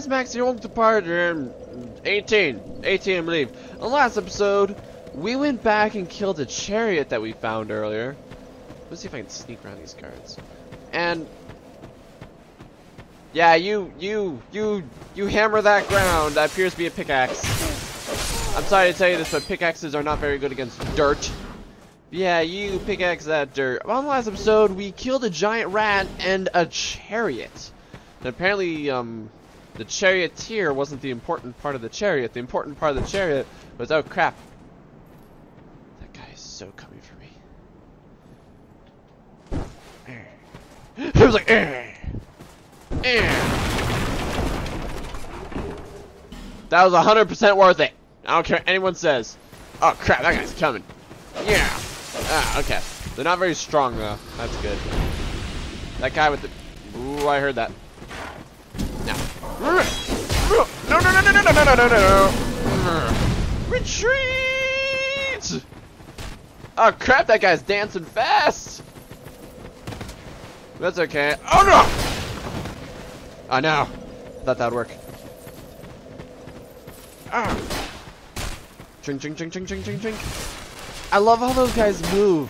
Death Max, the old departure, 18, I believe. In the last episode, we went back and killed a chariot that we found earlier. Let's see if I can sneak around these cards. And yeah, you hammer that ground. That appears to be a pickaxe. I'm sorry to tell you this, but pickaxes are not very good against dirt. Yeah, you pickaxe that dirt. On the last episode, we killed a giant rat and a chariot. And apparently, the charioteer wasn't the important part of the chariot. The important part of the chariot was, oh crap. That guy is so coming for me. He was like, that was 100% worth it. I don't care what anyone says. Oh crap, that guy's coming. Yeah. Ah, okay. They're not very strong though. That's good. That guy with the... Ooh, I heard that. No. No, no, no, no, no, no, no, no, no, no. Retreat! Oh crap, that guy's dancing fast. That's okay. Oh no! Oh no! I thought that would work. Ah. Ching, ching, ching, ching, ching, ching, ching. I love how those guys move.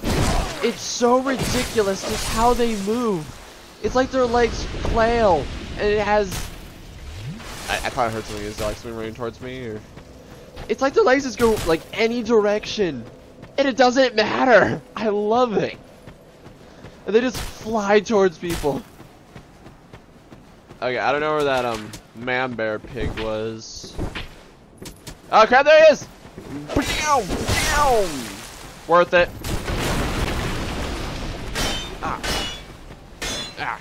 It's so ridiculous just how they move. It's like their legs flail, and it has... I probably heard something. Is there like something running towards me? Or... It's like their legs just go like any direction, and it doesn't matter. I love it. And they just fly towards people. Okay, I don't know where that man bear pig was. Oh crap, there he is! Down, down. Worth it. Ah. Ah.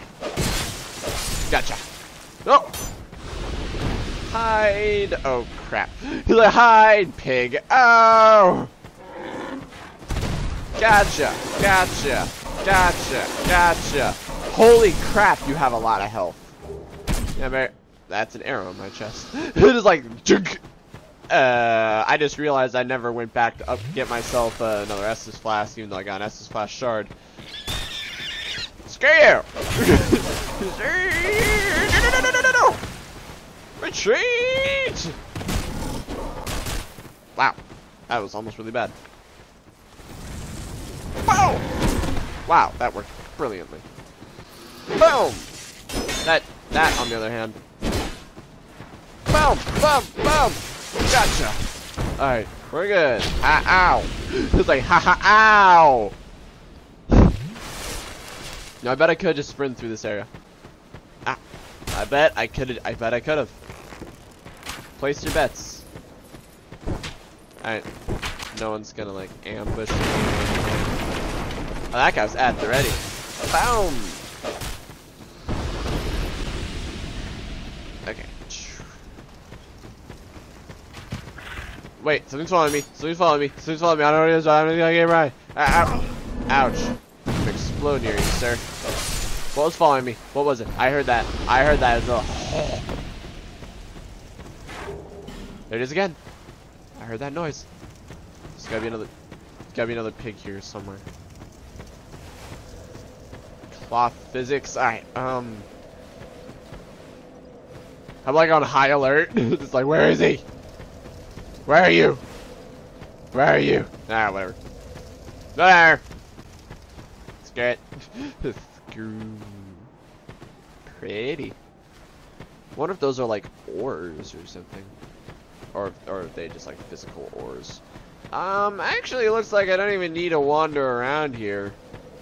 Gotcha. Oh. Hide. Oh crap. He's like, hide, pig. Oh. Gotcha. Gotcha. Gotcha. Gotcha. Holy crap, you have a lot of health. Yeah, that's an arrow in my chest. It is like, I just realized I never went back to get myself another Estus Flask, even though I got an Estus Flask shard. Screw you! No, no, no, no, no, no! Retreat! Wow, that was almost really bad. Boom! Wow, that worked brilliantly. Boom! That, on the other hand. Boom! Boom! Boom! Gotcha! Alright, we're good. Ah, ow! It's like, ha ha, ow! No, I bet I could just sprint through this area. Ah! I bet I could've. Place your bets. Alright. No one's gonna, like, ambush me. Oh, that guy was at the ready. Boom! Okay. Wait, something's following me. Something's following me. Something's following me. I don't know what it is. I don't think I get it right. Ouch. I'm exploding near you, sir. What was following me? What was it? I heard that. I heard that as well. There it is again. I heard that noise. There's gotta be another. There's gotta be another pig here somewhere. Cloth physics. Alright. I'm like on high alert. It's like, where is he? Where are you? Where are you? Ah, whatever. There! Screw it. Screw. Pretty. I wonder if those are like ores or something. Or if they just like physical ores. Actually it looks like I don't even need to wander around here.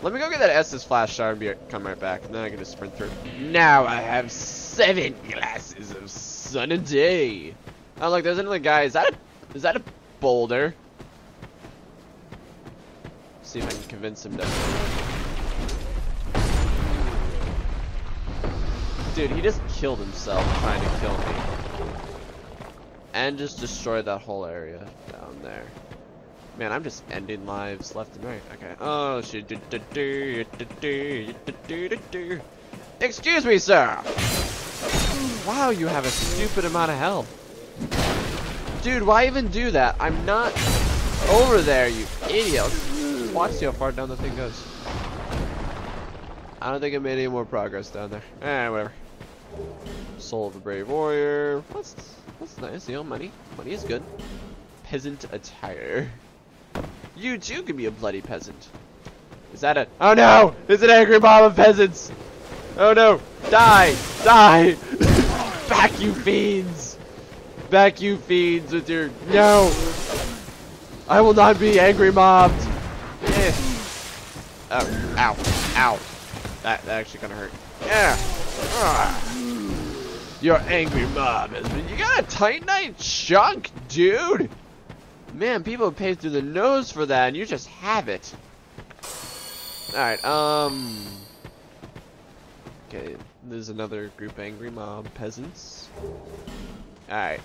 Let me go get that Estus Flask shard and come right back, and then I can just sprint through. Now I have 7 glasses of sun a day. Oh look, there's another guy. Is that a boulder? Let's see if I can convince him to. Dude, he just killed himself trying to kill me, and just destroyed that whole area down there. Man, I'm just ending lives left and right. Okay. Oh shit. Excuse me, sir. Wow, you have a stupid amount of health. Dude, why even do that? I'm not over there, you idiot. Just watch how far down the thing goes. I don't think I made any more progress down there. Eh, whatever. Soul of the Brave Warrior. That's nice, you know, money. Money is good. Peasant attire. You too can be a bloody peasant. Is that a— oh no! It's an angry mob of peasants! Oh no! Die! Die! Back you fiends! Back you fiends with your— no! I will not be angry mobbed! Eh. Oh, ow, ow. That actually kinda hurt. Yeah! Your angry mob has been— you got a titanite chunk, dude! Man, people pay through the nose for that, and you just have it. Alright, okay, there's another group, angry mob peasants. Alright.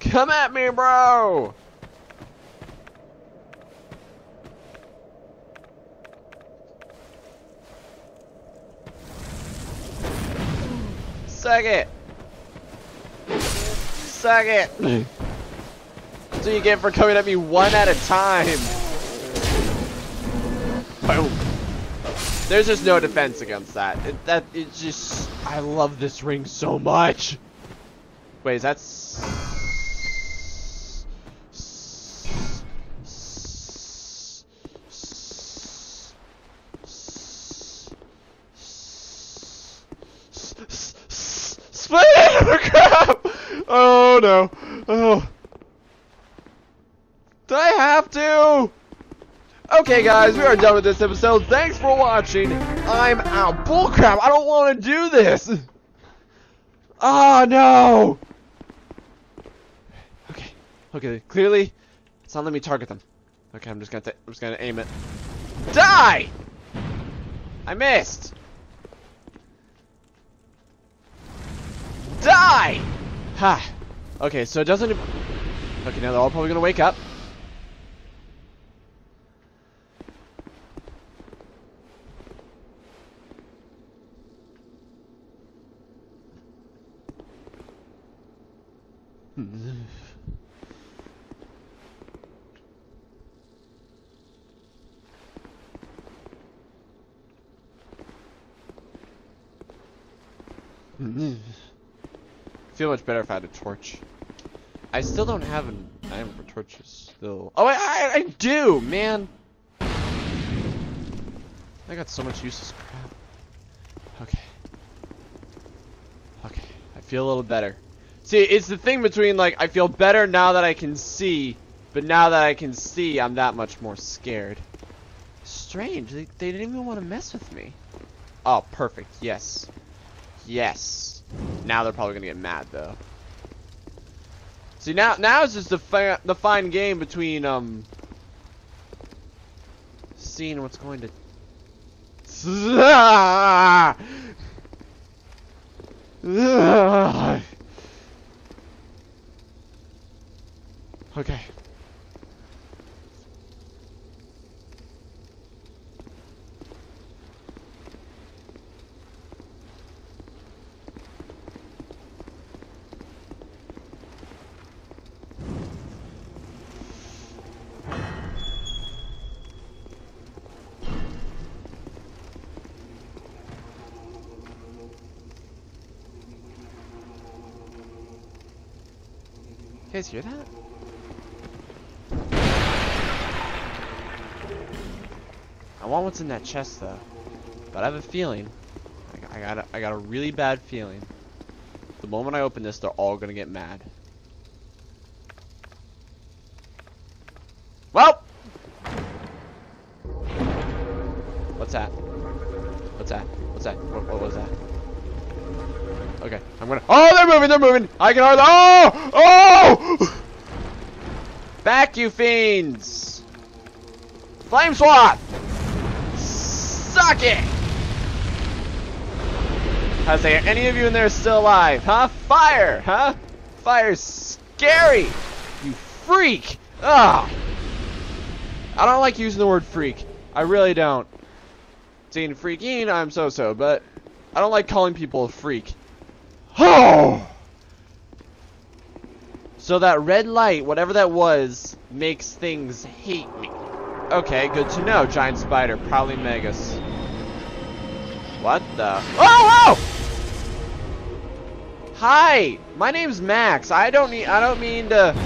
Come at me, bro! Suck it! Suck it! That's what you get for coming at me one at a time! Boom! There's just no defense against that. It's just... I love this ring so much! Wait, is that... Split it! Crap! Oh no! Oh! Do I have to? Okay, guys, we are done with this episode. Thanks for watching. I'm out. Bullcrap! I don't want to do this. Ah, oh, no. Okay. Okay. Clearly, it's not letting me target them. Okay, I'm just gonna aim it. Die! I missed. Die! Ha. Okay, so it doesn't. Okay, now they're all probably gonna wake up. Feel much better if I had a torch. I still don't have an iron for torches still. Oh, I do, man. I got so much useless crap. Okay. Okay, I feel a little better. See, it's the thing between, like, I feel better now that I can see, but now that I can see, I'm that much more scared. Strange, they didn't even want to mess with me. Oh, perfect, yes. Yes. Now they're probably going to get mad, though. See, now it's just the fine game between, seeing what's going to... Okay. You guys hear that? I want what's in that chest though, but I have a feeling. I got a really bad feeling. The moment I open this, they're all gonna get mad. Well, what's that? What's that? What's that? What was that? Okay, I'm gonna. Oh, they're moving. They're moving. I can hardly. Oh, oh! Back, you fiends! Flame Swath! Suck it! How's there any of you in there still alive? Huh? Fire! Huh? Fire's scary! You freak! Ugh! I don't like using the word freak. I really don't. Seeing freaking, I'm so-so, but I don't like calling people a freak. Oh! So that red light, whatever that was, makes things hate me. Okay, good to know. Giant spider, probably Megas. What the? Oh! Hi, my name's Max. I don't mean to.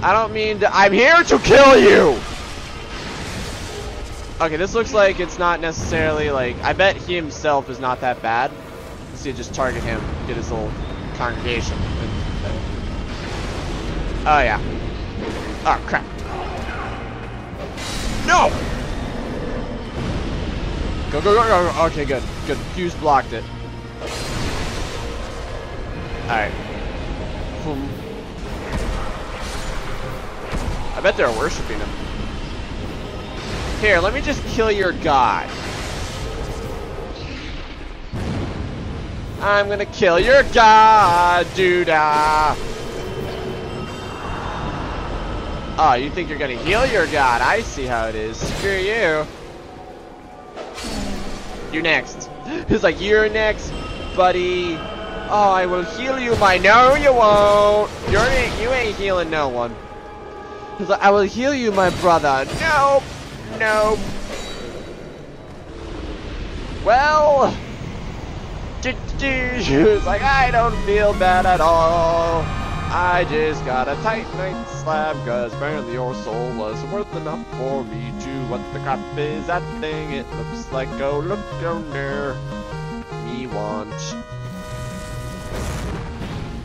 I'm here to kill you. Okay, this looks like it's not necessarily like. I bet he himself is not that bad. Let's see, just target him, get his little congregation. Oh yeah. Oh crap. No. Go go go go. Okay, good. Good. Fuse blocked it. All right. Boom. I bet they're worshiping him. Here, let me just kill your god. I'm gonna kill your god, dude. Oh, you think you're gonna heal your god? I see how it is. Screw you. You're next. He's like, you're next, buddy. Oh, I will heal you, my. No, you won't. You ain't healing no one. He's like, I will heal you, my brother. Nope. Nope. Well. He's like, I don't feel bad at all. I just got a tight night slab, cause apparently your soul wasn't worth enough for me to. What the crap is that thing? It looks like, oh look down there. Me want.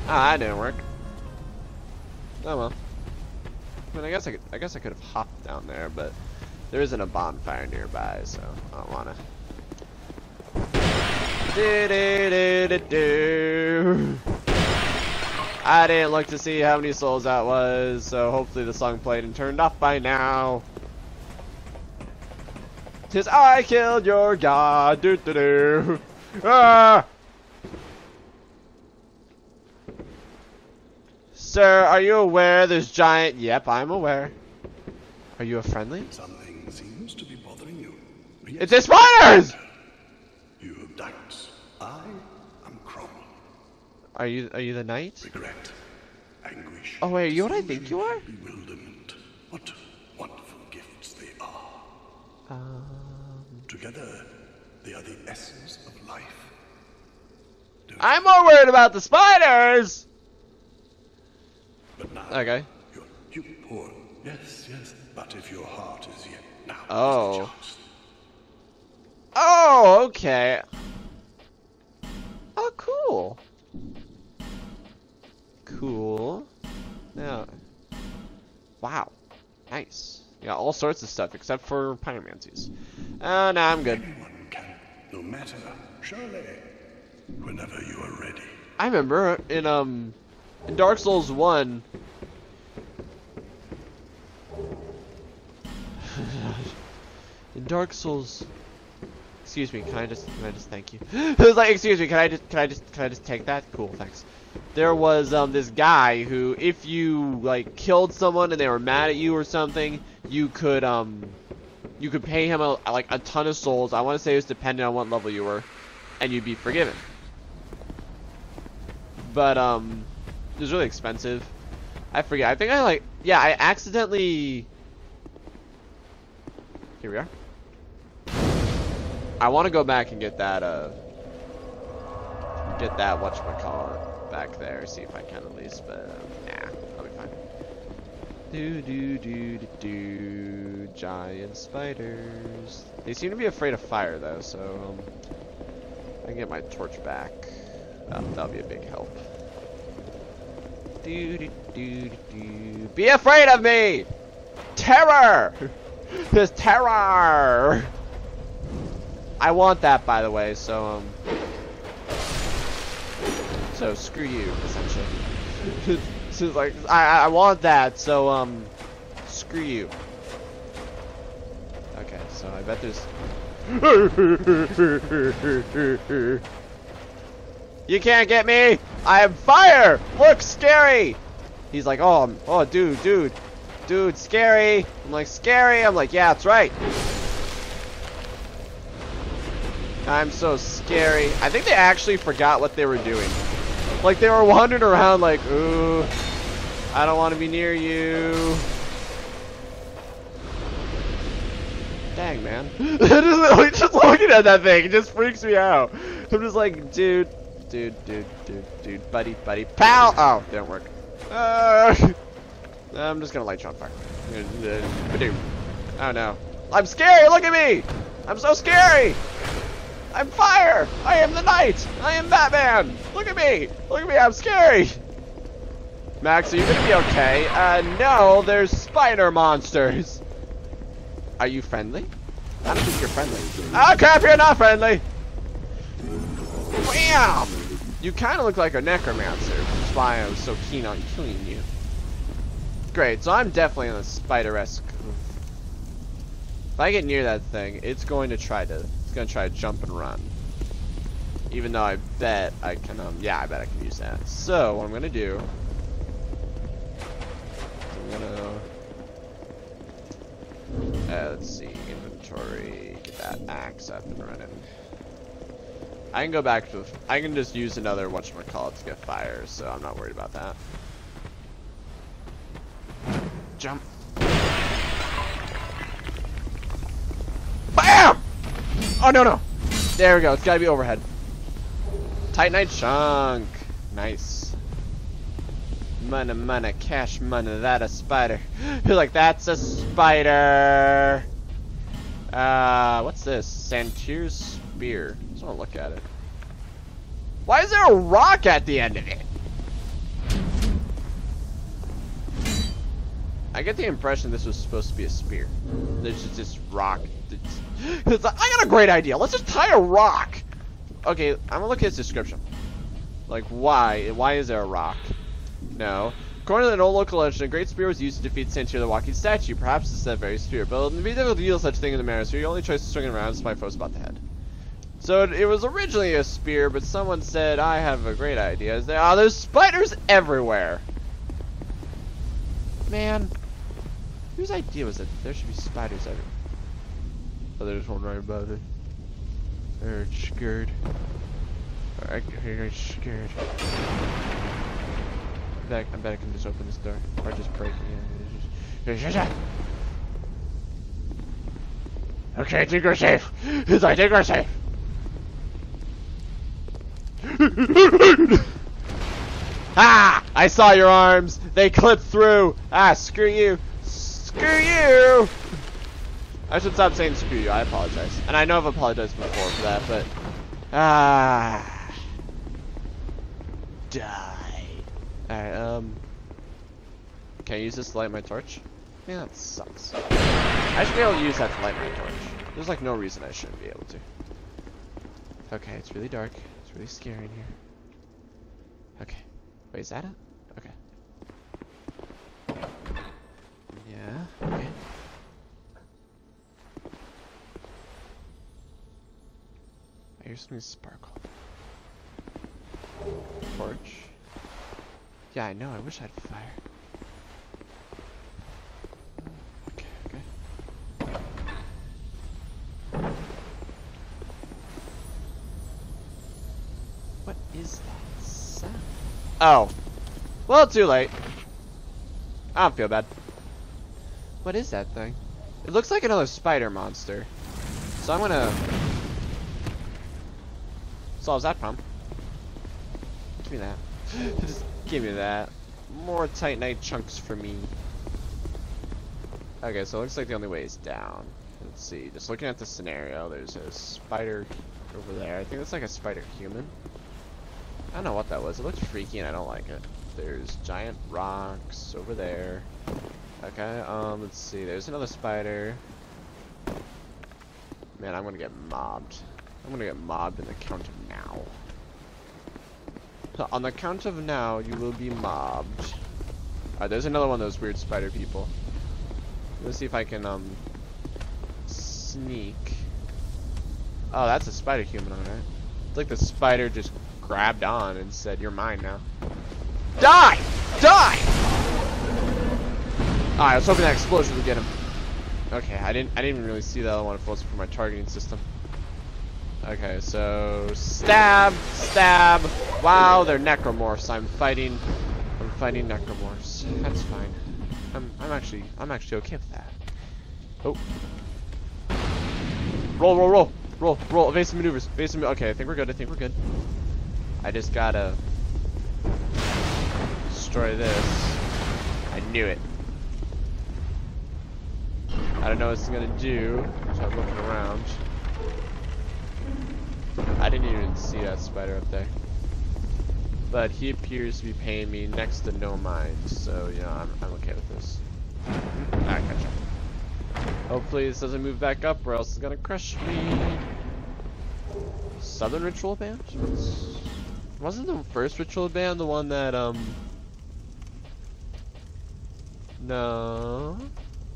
Ah, that didn't work. Oh well. I mean, I guess I could have hopped down there, but there isn't a bonfire nearby, so I don't wanna. I didn't look to see how many souls that was, so hopefully the song played and turned off by now. 'Tis I killed your god. Doo doo doo. Ah! Sir, are you aware there's giant? Yep, I'm aware. Are you a friendly? Something seems to be bothering you. Yes. It's the spiders! You have doubts. I am Cromwell. Are you the knight? Regret, anguish. Oh wait, are you what I think you are? Bewilderment. What wonderful gifts they are. Together, they are the essence of life. Don't I'm more worried about the spiders. But now, okay. You're poor. Yes, yes. But if your heart is yet now. Oh. Oh, okay. Oh, cool. Cool. Now. Wow. Nice. You got all sorts of stuff except for pyromancies. Oh, no, I'm good. Anyone can, no matter, surely, whenever you are ready. I remember in Dark Souls 1. In Dark Souls. Excuse me, can I just thank you? It was like, excuse me, can I just take that? Cool, thanks. There was this guy who, if you like killed someone and they were mad at you or something, you could pay him like a ton of souls. I want to say it was dependent on what level you were, and you'd be forgiven. But it was really expensive. I forget. I think I like, yeah, I accidentally. Here we are. I want to go back and get that whatchamacallit back there, see if I can at least, but nah, I'll be fine. Do giant spiders. They seem to be afraid of fire though, so I can get my torch back. That'll be a big help. Be afraid of me! Terror! There's terror! I want that, by the way, so, so screw you, essentially. So, like, I want that, so, screw you. Okay, so I bet there's. You can't get me! I am fire! Look, scary! He's like, oh, oh, dude, scary! I'm like, scary! I'm like, yeah, that's right. I'm so scary. I think they actually forgot what they were doing. Like they were wandering around like, ooh, I don't want to be near you. Dang, man. Just looking at that thing, it just freaks me out. I'm just like, dude, dude, buddy, pal! Oh, didn't work. I'm just gonna light you on fire. Oh no. I'm scary, look at me! I'm so scary! I'm fire! I am the knight! I am Batman! Look at me! Look at me, I'm scary! Max, are you gonna be okay? No, there's spider monsters! Are you friendly? I don't think you're friendly. Oh crap, you're not friendly! Wham! You kinda look like a necromancer, which is why I was so keen on killing you. Great, so I'm definitely in a spider-esque. If I get near that thing, it's going to try to jump and run. Even though I bet I can yeah, I bet I can use that. So what I'm gonna do is I'm gonna let's see, inventory, get that axe up and running. I can go back to I can just use another whatchamacallit to get fire, so I'm not worried about that. Jump. BAM! Oh no no! There we go, it's gotta be overhead. Titanite chunk. Nice. Money, money, cash money, that a spider. You're like, that's a spider. What's this? Santir's spear. I just wanna look at it. Why is there a rock at the end of it? I get the impression this was supposed to be a spear. There's just this rock. It's like, I got a great idea. Let's just tie a rock. Okay, I'm gonna look at his description. Like, why? Why is there a rock? No. According to an old local legend, a great spear was used to defeat Santir the walking statue. Perhaps it's that very spear. But it'd be difficult to deal such thing in the manner, so your only choice is swinging around and smite foes about the head. So it was originally a spear, but someone said, I have a great idea. There are there's spiders everywhere. Man. Whose idea was that there should be spiders everywhere? Oh, there's one right above it. They're scared. Alright, they're scared. I bet I can just open this door. Or just break it in. Okay, I think we're safe. I think we're safe. Ah! I saw your arms. They clipped through. Ah, screw you. Screw you! I should stop saying screw you, I apologize. And I know I've apologized before for that, but... Ah... Die. Alright, can I use this to light my torch? Man, that sucks. I should be able to use that to light my torch. There's like no reason I shouldn't be able to. Okay, it's really dark. It's really scary in here. Okay. Wait, is that it? Okay. Yeah, okay. I hear something sparkle. Torch. Yeah, I know, I wish I had fire. Okay, okay. What is that sound? Oh. Well, too late. I don't feel bad. What is that thing? It looks like another spider monster. So I'm gonna solve that problem. Give me that. Just give me that. More Titanite chunks for me. Okay, so it looks like the only way is down. Let's see. Just looking at the scenario, there's a spider over there. I think that's like a spider human. I don't know what that was. It looks freaky and I don't like it. There's giant rocks over there. Okay, let's see, there's another spider. Man, I'm gonna get mobbed. I'm gonna get mobbed in the count of now. On the count of now, you will be mobbed. Alright, there's another one of those weird spider people. Let's see if I can, sneak. Oh, that's a spider human, alright. It's like the spider just grabbed on and said, you're mine now. Die! Die! Alright, I was hoping that explosion would get him. Okay, I didn't even really see the other one if it wasn't for my targeting system. Okay, so stab, stab. Wow, they're necromorphs. I'm fighting necromorphs. That's fine. I'm actually okay with that. Oh. Roll. Evasive maneuvers. Okay, I think we're good. I just gotta destroy this. I knew it. I don't know what it's gonna do, so I'm looking around. I didn't even see that spider up there. But he appears to be paying me next to no mind, so you know, I'm okay with this. Alright, gotcha. Hopefully this doesn't move back up or else it's gonna crush me. Southern Ritual Band? Wasn't the first Ritual Band the one that, No.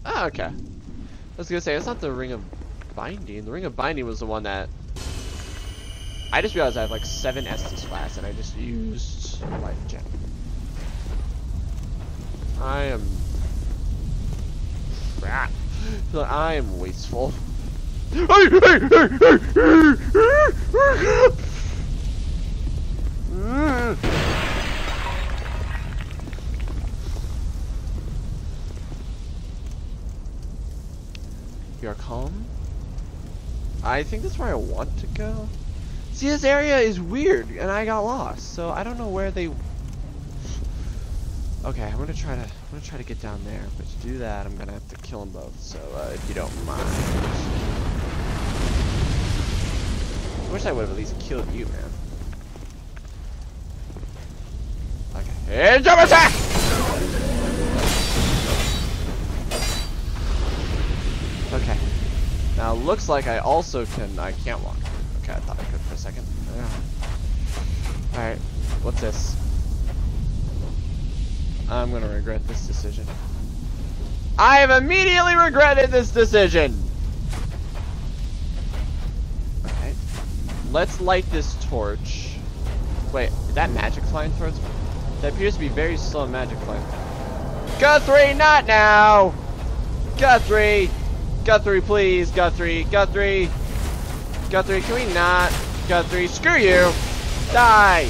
Ah, okay. I was gonna say, it's not the Ring of Binding. The Ring of Binding was the one that... I just realized I have like 7 Estus Flask and I just used Life Gem. I am... crap. I am wasteful. You're calm? I think that's where I want to go. See, this area is weird and I got lost, so I don't know where they... Okay, I'm gonna try to get down there, but to do that, I'm gonna have to kill them both. So if you don't mind, I wish I would have at least killed you, man. Okay, and jump attack! Okay, now looks like I also can. I can't walk. Okay, I thought I could for a second. All right, what's this? I'm gonna regret this decision. I have immediately regretted this decision! Alright. Let's light this torch. Wait, is that magic flying towards me? That appears to be very slow magic flying. Guthrie, not now! Guthrie! Guthrie, please! Guthrie! Guthrie! Guthrie, can we not? Guthrie, screw you! Die!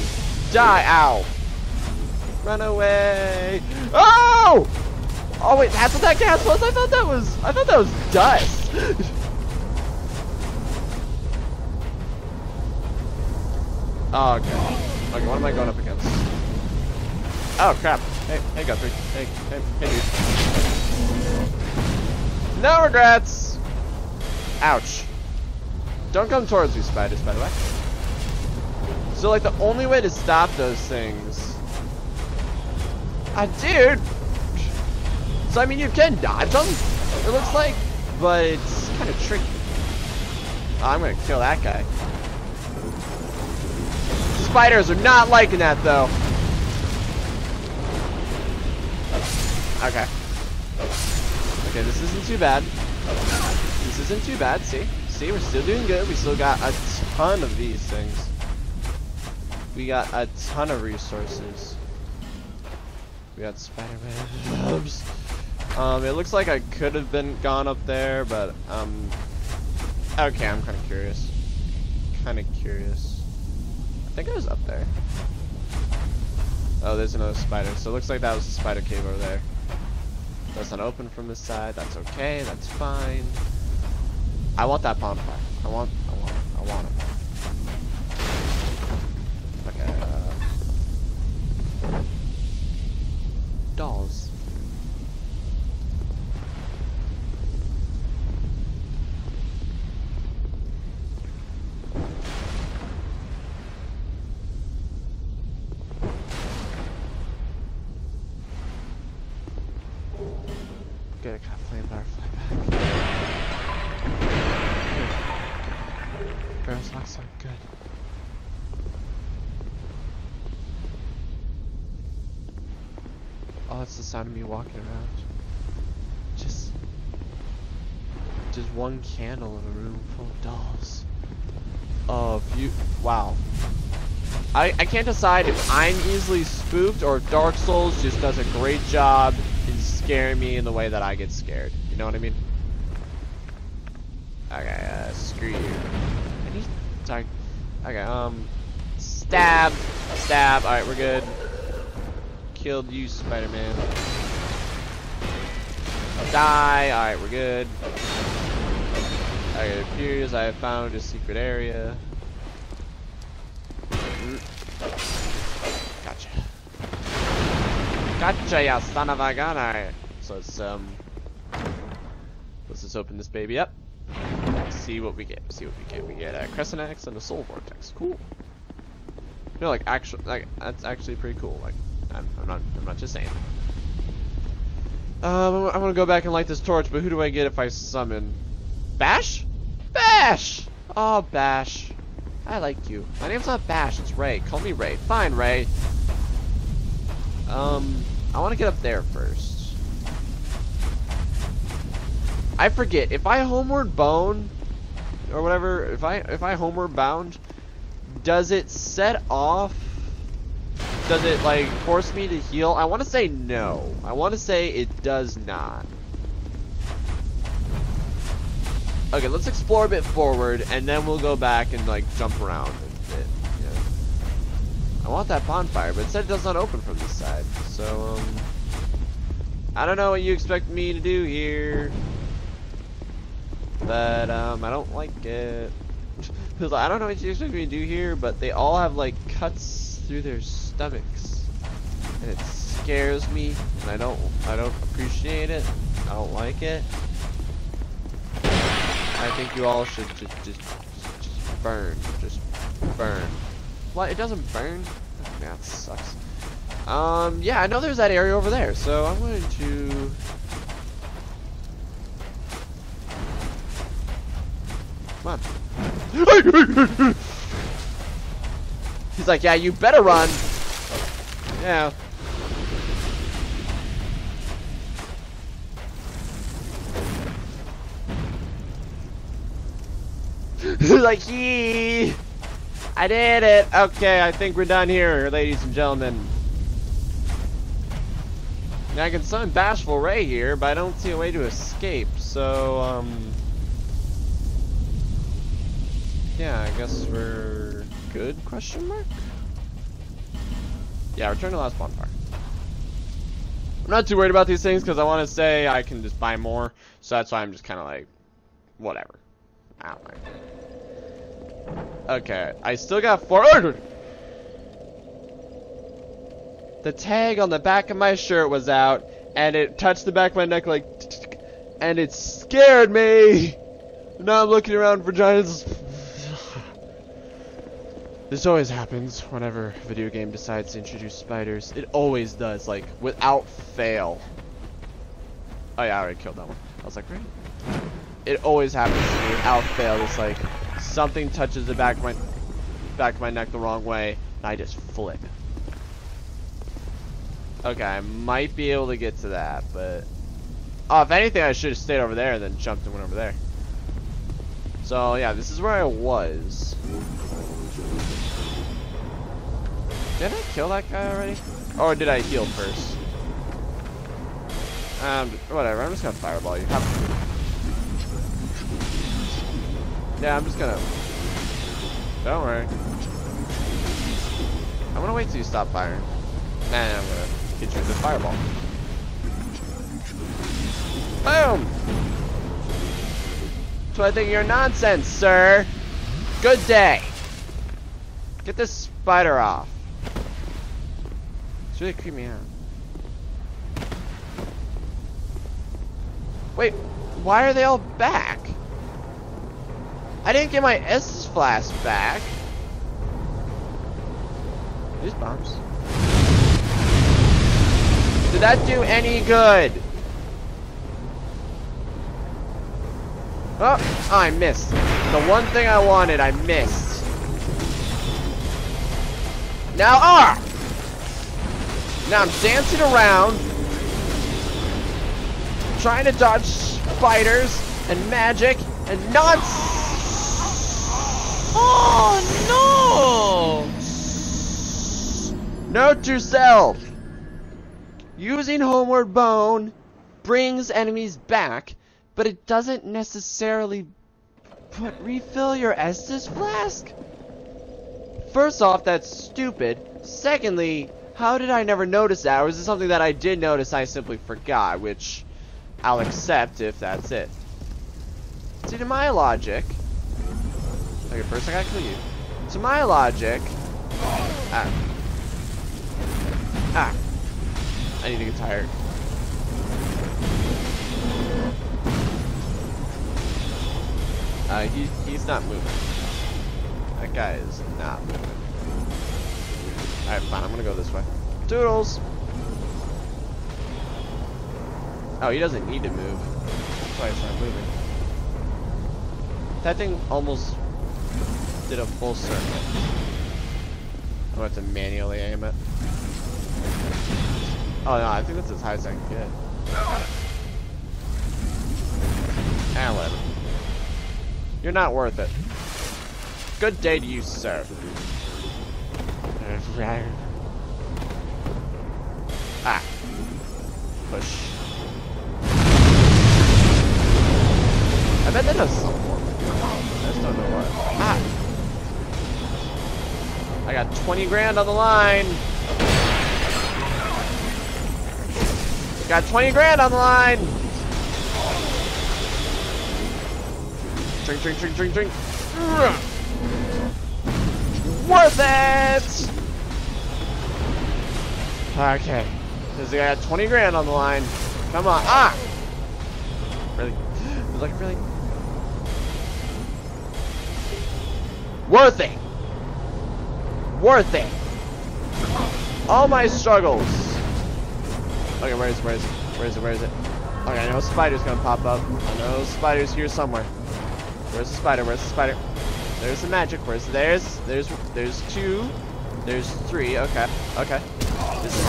Die! Ow! Run away! Oh! Oh wait, that's what that gas was. I thought that was dust. Oh, okay. Okay, what am I going up against? Oh crap! Hey, hey, Guthrie. Hey, hey, hey, dude. No regrets. Ouch! Don't come towards me, spiders. By the way. So like the only way to stop those things. Dude! So I mean you can dodge them, it looks like, but it's kind of tricky. I'm gonna kill that guy. Spiders are not liking that though. Okay. Okay, this isn't too bad. This isn't too bad, see? See, we're still doing good. We still got a ton of these things. We got a ton of resources. We got Spider-Man gloves. It looks like I could have been gone up there, but okay, I'm kind of curious. I think I was up there. Oh, there's another spider. So it looks like that was the spider cave over there. That's not open from this side. That's okay. That's fine. I want that bonfire. I want it. Dolls. Get a cat flame butterfly back. Girls' locks are good. Oh, that's the sound of me walking around. Just one candle in a room full of dolls. Oh, you... wow. I can't decide if I'm easily spooked or if Dark Souls just does a great job in scaring me in the way that I get scared. You know what I mean? Okay, screw you. I need... sorry. Okay, stab! Stab! Alright, we're good. Killed you, Spider-Man. Die! Alright, we're good. Alright, it appears I have found a secret area. Gotcha. Gotcha, ya son of a gun. Alright. So let's just open this baby up. See what we get. We get a Crescent Axe and a Soul Vortex. Cool. No, like actually, like that's actually pretty cool. Like I'm not just saying. I'm gonna go back and light this torch, but who do I get if I summon? Bash? Bash! Oh, Bash. I like you. My name's not Bash, it's Ray. Call me Ray. Fine, Ray. I wanna get up there first. I forget, if I homeward bone or whatever, if I homeward bound, does it set off? Does it like force me to heal? I want to say no. I want to say it does not. Okay, let's explore a bit forward, and then we'll go back and like jump around a bit. Yeah. I want that bonfire, but instead it does not open from this side. So I don't know what you expect me to do here, but I don't like it. I don't know what you expect me to do here, but they all have like cuts through their stomachs, and it scares me, and I don't appreciate it. I don't like it. I think you all should just burn, What? It doesn't burn? Oh, man, that sucks. Yeah, I know there's that area over there, so I'm going to. Come on. He's like, yeah, you better run. Yeah. He's like, yee. I did it. Okay, I think we're done here, ladies and gentlemen. Now I can summon Bashful Ray here, but I don't see a way to escape. So, yeah, I guess we're. Good question mark? Yeah, return to last bonfire. I'm not too worried about these things because I want to say I can just buy more, so that's why I'm just kind of like, whatever. I don't mind. Okay, I still got 400. The tag on the back of my shirt was out, and it touched the back of my neck like, and it scared me. Now I'm looking around for giants. This always happens whenever a video game decides to introduce spiders. It always does, like, without fail. Oh yeah, I already killed that one. I was like, right? It always happens to me without fail. It's like, something touches the back of my neck the wrong way, and I just flip. Okay, I might be able to get to that, but... Oh, if anything, I should have stayed over there and then jumped and went over there. So, yeah, this is where I was. Did I kill that guy already? Or did I heal first? Whatever, I'm just gonna fireball you. Yeah, I'm just gonna... Don't worry. I'm gonna wait till you stop firing. And I'm gonna get you with this fireball. Boom! So I think you're nonsense, sir! Good day! Get this spider off. It's really creeping me out. Wait, why are they all back? I didn't get my Estus Flask back. These bombs. Did that do any good? Oh, I missed. The one thing I wanted, I missed. Now, now I'm dancing around, trying to dodge spiders and magic and nuts. Oh no! Note to self: using Homeward Bone brings enemies back, but it doesn't necessarily refill your Estus Flask. First off, that's stupid. Secondly, how did I never notice that? Or is it something that I did notice I simply forgot, which I'll accept if that's it. See, to my logic... Okay, first I gotta kill you. To my logic, Ah. Ah. I need to get tired. He's not moving. That guy is not moving. Alright, fine. I'm gonna go this way. Toodles! Oh, he doesn't need to move. That's why it's not moving. That thing almost did a full circle. I'm gonna have to manually aim it. Oh no, I think that's as high as I can get. Alan. You're not worth it. Good day to you, sir. Ah. Push. I bet that does something. I just don't know what. Ah. I got 20 grand on the line. Got 20 grand on the line. Drink, drink, drink, drink, drink. Worth it. Okay. Because I got 20 grand on the line. Come on. Ah. Really? Like, really? Worth it. Worth it. All my struggles. Okay, where is it? Okay, I know a spider's gonna pop up. I know a spider's here somewhere. Where's the spider? Where's the spider? There's the magic. Where's the, there's two. There's three. Okay. Okay. This is...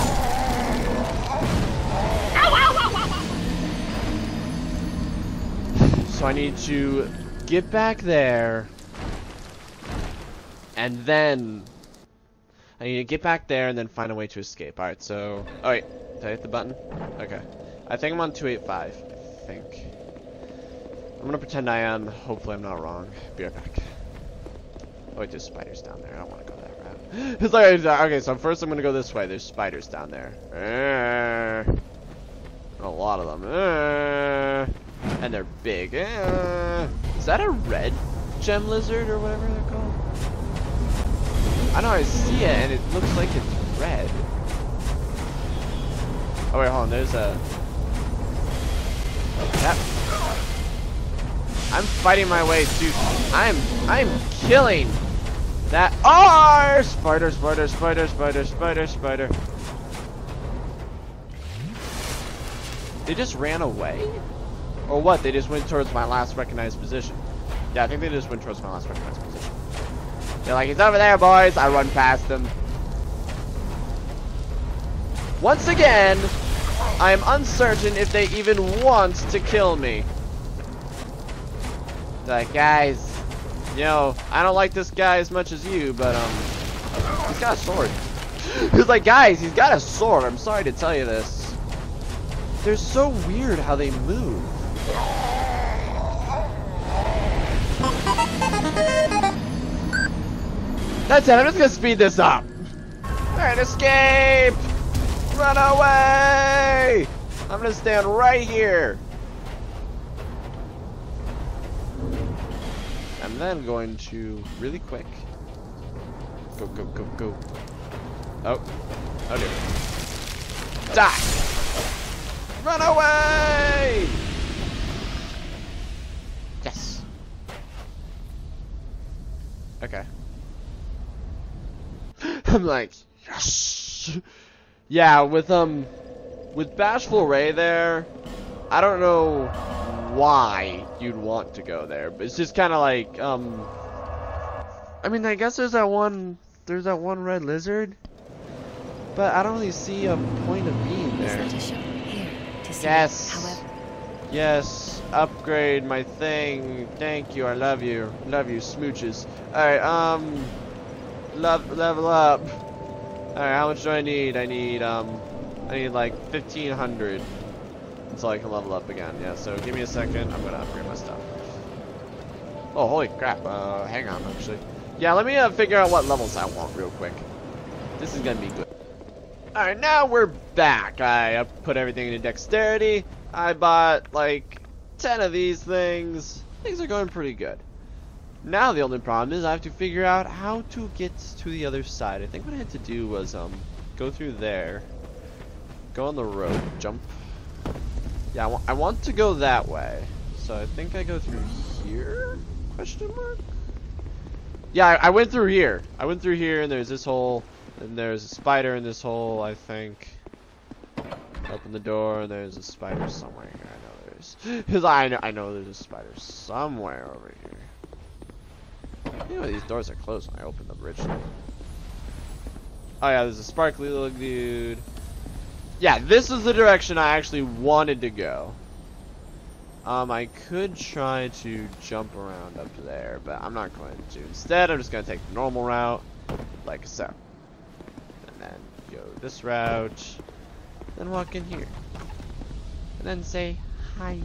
Ow, ow, ow, ow, ow. So I need to get back there. And then I need to get back there and then find a way to escape. Alright, so did I hit the button? Okay. I think I'm on 285. I think. I'm gonna pretend I am. Hopefully I'm not wrong. Be right back. Oh wait, there's spiders down there. I don't want to go that route. It's like, okay, so first I'm gonna go this way. There's spiders down there. A lot of them. And they're big. Is that a red gem lizard or whatever they're called? I know I see it and it looks like it's red. Oh wait, hold on. There's a. That. I'm fighting my way, dude. I'm killing that. Oh, spider. They just ran away, or what? They just went towards my last recognized position. Yeah, I think they just went towards my last recognized position. They're like, he's over there, boys. I run past them. Once again, I am uncertain if they even want to kill me. Like, guys, you know, I don't like this guy as much as you, but he's got a sword. He's like, guys, he's got a sword. I'm sorry to tell you this. They're so weird how they move. That's it. I'm just gonna speed this up. All right, escape! Run away! I'm gonna stand right here. I'm then going to really quick go. Oh dear. Die! Run away! Yes. Okay. I'm like, yes. Yeah, with Bashful Ray there, I don't know why you'd want to go there, but it's just kind of like, I mean, I guess there's that one red lizard, but I don't really see a point of being there. Yes, yes, upgrade my thing. Thank you, I love you, smooches. All right, level up. All right, how much do I need? I need like 1,500. So I can level up again. Yeah, so give me a second. I'm gonna upgrade my stuff. Oh, holy crap. Hang on, actually. Yeah, let me figure out what levels I want real quick. This is gonna be good. Alright, now we're back. I put everything into dexterity. I bought like 10 of these things. Things are going pretty good. Now the only problem is I have to figure out how to get to the other side. I think what I had to do was go through there, go on the rope, jump. Yeah, I want to go that way. So I think I go through here? Question mark? Yeah, I went through here. I went through here, and there's this hole, and there's a spider in this hole, I think. Open the door, and there's a spider somewhere here. I know there's. Because I know there's a spider somewhere over here. Anyway, these doors are closed when I open them originally. Oh yeah, there's a sparkly little dude. Yeah, this is the direction I actually wanted to go. I could try to jump around up there, but I'm not going to. Instead, I'm just going to take the normal route, like so. And then go this route, then walk in here. And then say, hi.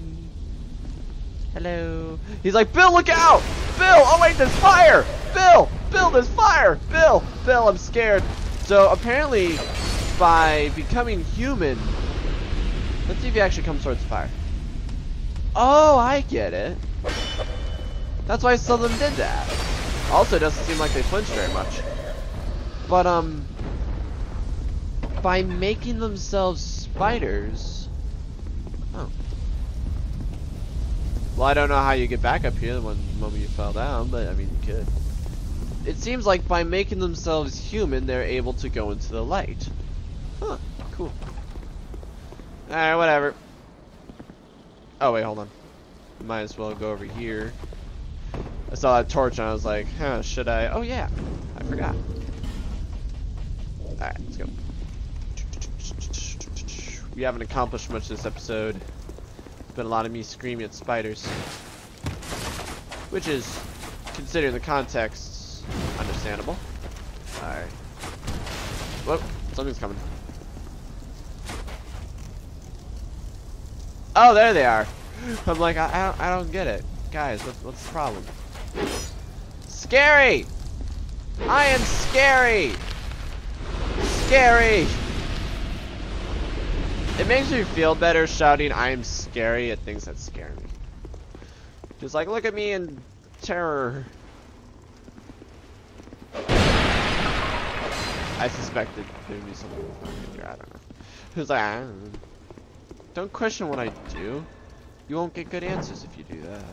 Hello. He's like, Bill, look out! Bill, oh wait, there's fire! Bill! Bill, there's fire! Bill! Bill, I'm scared. So apparently, by becoming human, let's see if he actually comes towards the fire. Oh, I get it. That's why some of them did that. Also, it doesn't seem like they flinched very much. But, by making themselves spiders... Oh. Well, I don't know how you get back up here when the moment you fell down, but, I mean, you could. It seems like by making themselves human, they're able to go into the light. Huh, cool. Alright, whatever. Oh wait, hold on. Might as well go over here. I saw that torch and I was like, huh, should I? Oh yeah, I forgot. Alright, let's go. We haven't accomplished much this episode. It's been a lot of me screaming at spiders. Which is, considering the context, understandable. Alright. Whoop, something's coming. Oh, there they are. I'm like, I don't get it. Guys, what's the problem? Scary! I am scary! Scary! It makes me feel better shouting, I am scary at things that scare me. Just like, look at me in terror. I suspected there would be something in here, I don't know. Who's like, I don't know. Don't question what I do. You won't get good answers if you do that.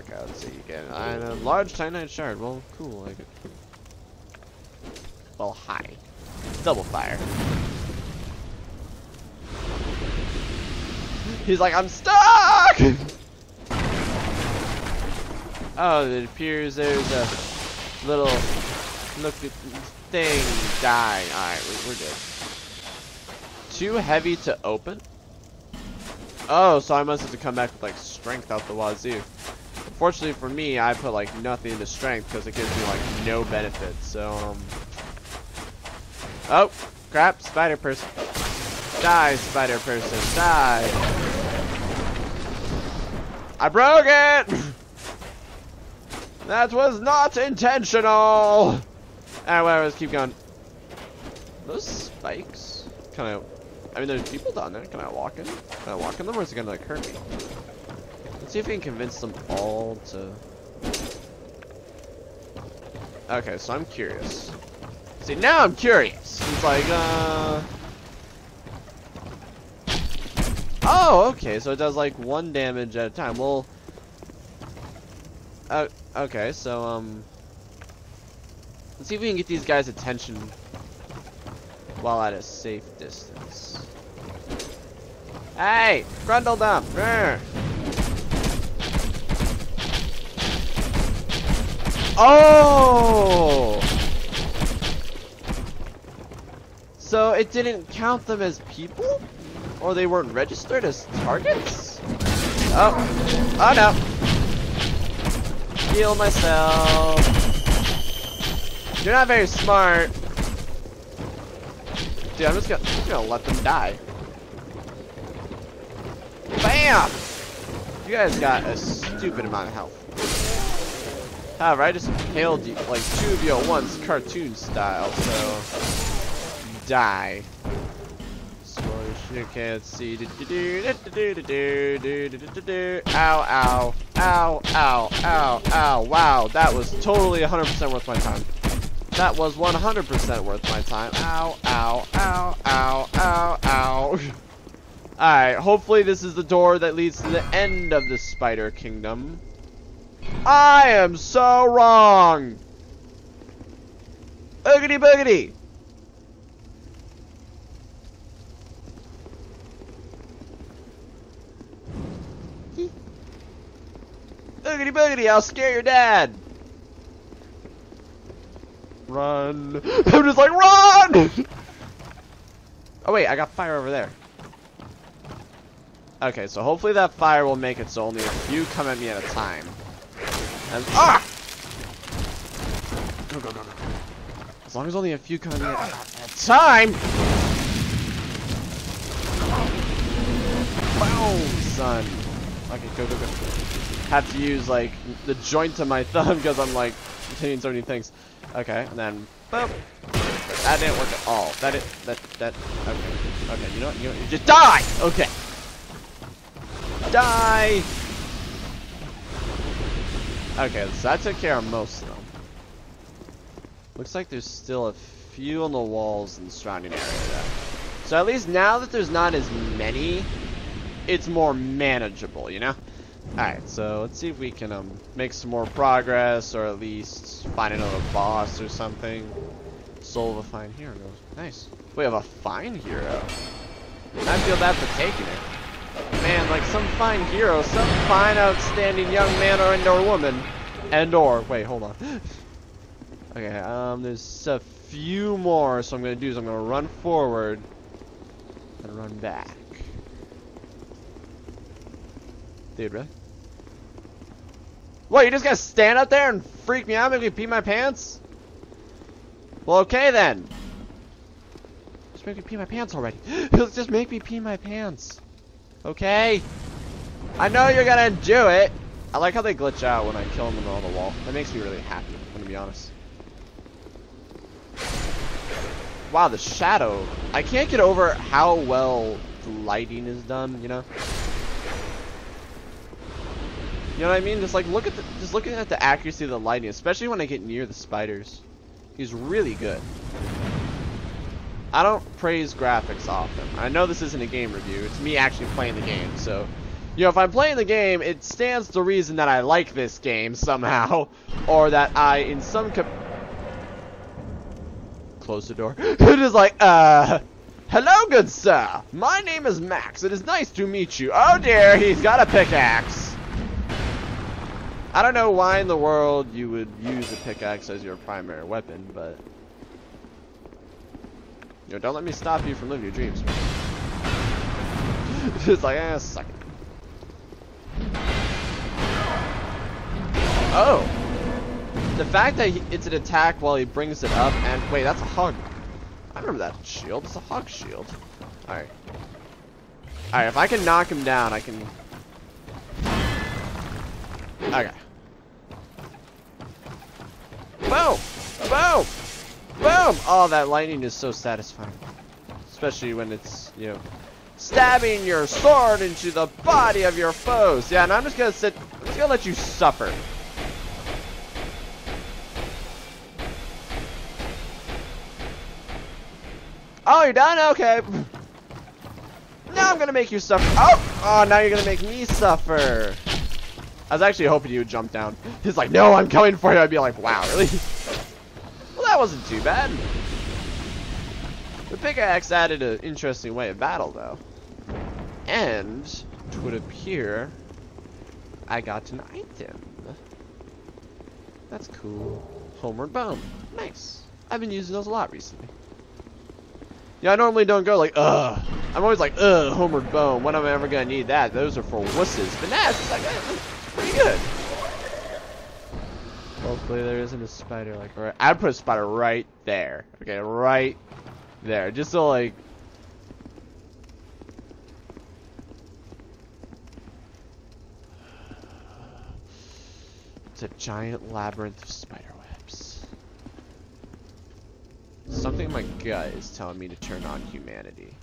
Okay, let's see. You get a large titanite shard. Well, cool. Like it. Well, hi. Double fire. He's like, I'm stuck! Oh, it appears there's a little look at thing dying. Alright, we're good. Too heavy to open? Oh, so I must have to come back with like strength out the wazoo. Fortunately for me, I put like nothing into strength because it gives me like no benefit. So, oh, crap, spider person. Die, spider person, die. I broke it! That was not intentional! Alright, whatever, let's keep going. Those spikes? Can I mean, there's people down there. Can I walk in? Can I walk in them, or is it gonna like hurt me? Let's see if we can convince them all to. Okay, so I'm curious. See, now I'm curious. It's like, oh, okay. So it does like one damage at a time. Well. Okay. So let's see if we can get these guys' attention while at a safe distance. Hey! Grundle dump! Oh! So it didn't count them as people? Or they weren't registered as targets? Oh. Oh no. Heal myself. You're not very smart. Dude, I'm just gonna let them die. Bam! You guys got a stupid amount of health. However, I just impaled you, like, two of you at once, cartoon style, so... Die. Score Okay, let's see. Ow, ow, ow, ow, ow, ow. Wow, that was totally 100% worth my time. That was 100% worth my time. Ow, ow, ow, ow, ow, ow. Alright, hopefully this is the door that leads to the end of the spider kingdom. I am so wrong! Boogity boogity! Boogity boogity, I'll scare your dad! Run! I'm just like, run! Oh wait, I got fire over there. Okay, so hopefully that fire will make it so only a few come at me at a time. And, ah! Go, go, go, go. As long as only a few come at me at a time! Boom, son! Okay, go, go, go. Have to use, like, the joint of my thumb because I'm, like, continuing so many things. Okay, and then, boom! That didn't work at all. That, okay. Okay, you know what? You just die! Okay. Die! Okay, so that took care of most of them. Looks like there's still a few on the walls and surrounding area though. So at least now that there's not as many, it's more manageable, you know? Alright, so let's see if we can make some more progress or at least find another boss or something. Soul of a Fine Hero. Nice. We have a Fine Hero. I feel bad for taking it. Man, like some fine hero, some fine outstanding young man or and or woman. And or, wait, hold on. Okay, there's a few more, so I'm gonna do is I'm gonna run forward and run back. Dude, really? What, you just gonna stand up there and freak me out, make me pee my pants? Well, okay then. Just make me pee my pants already. Just make me pee my pants. Okay, I know you're gonna do it. I like how they glitch out when I kill them on the wall. That makes me really happy, I'm gonna be honest. Wow, the shadow. I can't get over how well the lighting is done, you know? You know what I mean? Just like look at the, just looking at the accuracy of the lighting, especially when I get near the spiders, is really good. I don't praise graphics often. I know this isn't a game review. It's me actually playing the game. So, you know, if I'm playing the game, it stands to reason that I like this game somehow. Or that I, in some close the door. It is like, hello, good sir. My name is Max. It is nice to meet you. Oh, dear. He's got a pickaxe. I don't know why in the world you would use a pickaxe as your primary weapon, but... Yo, don't let me stop you from living your dreams. Just like, ah, suck it. Oh! The fact that it's an attack while he brings it up and... Wait, that's a hog. I remember that shield. It's a hog shield. Alright. Alright, if I can knock him down, I can... Okay. Boom! Boom! Boom! Oh, that lightning is so satisfying. Especially when it's, you know, stabbing your sword into the body of your foes. Yeah, and I'm just gonna sit, I'm just gonna let you suffer. Oh, you're done? Okay. Now I'm gonna make you suffer. Oh! Oh, now you're gonna make me suffer. I was actually hoping you would jump down. He's like, no, I'm coming for you. I'd be like, wow, really? That wasn't too bad. The pickaxe added an interesting way of battle, though. And it would appear I got an item. That's cool. Homeward Bone. Nice. I've been using those a lot recently. Yeah, I normally don't go like, ugh. I'm always like, ugh, Homeward Bone. When am I ever gonna need that? Those are for wusses. But nah, it's like, pretty good. Hopefully there isn't a spider like right. I'd put a spider right there. Okay, right there. Just so like it's a giant labyrinth of spider webs. Something in my gut is telling me to turn on humanity.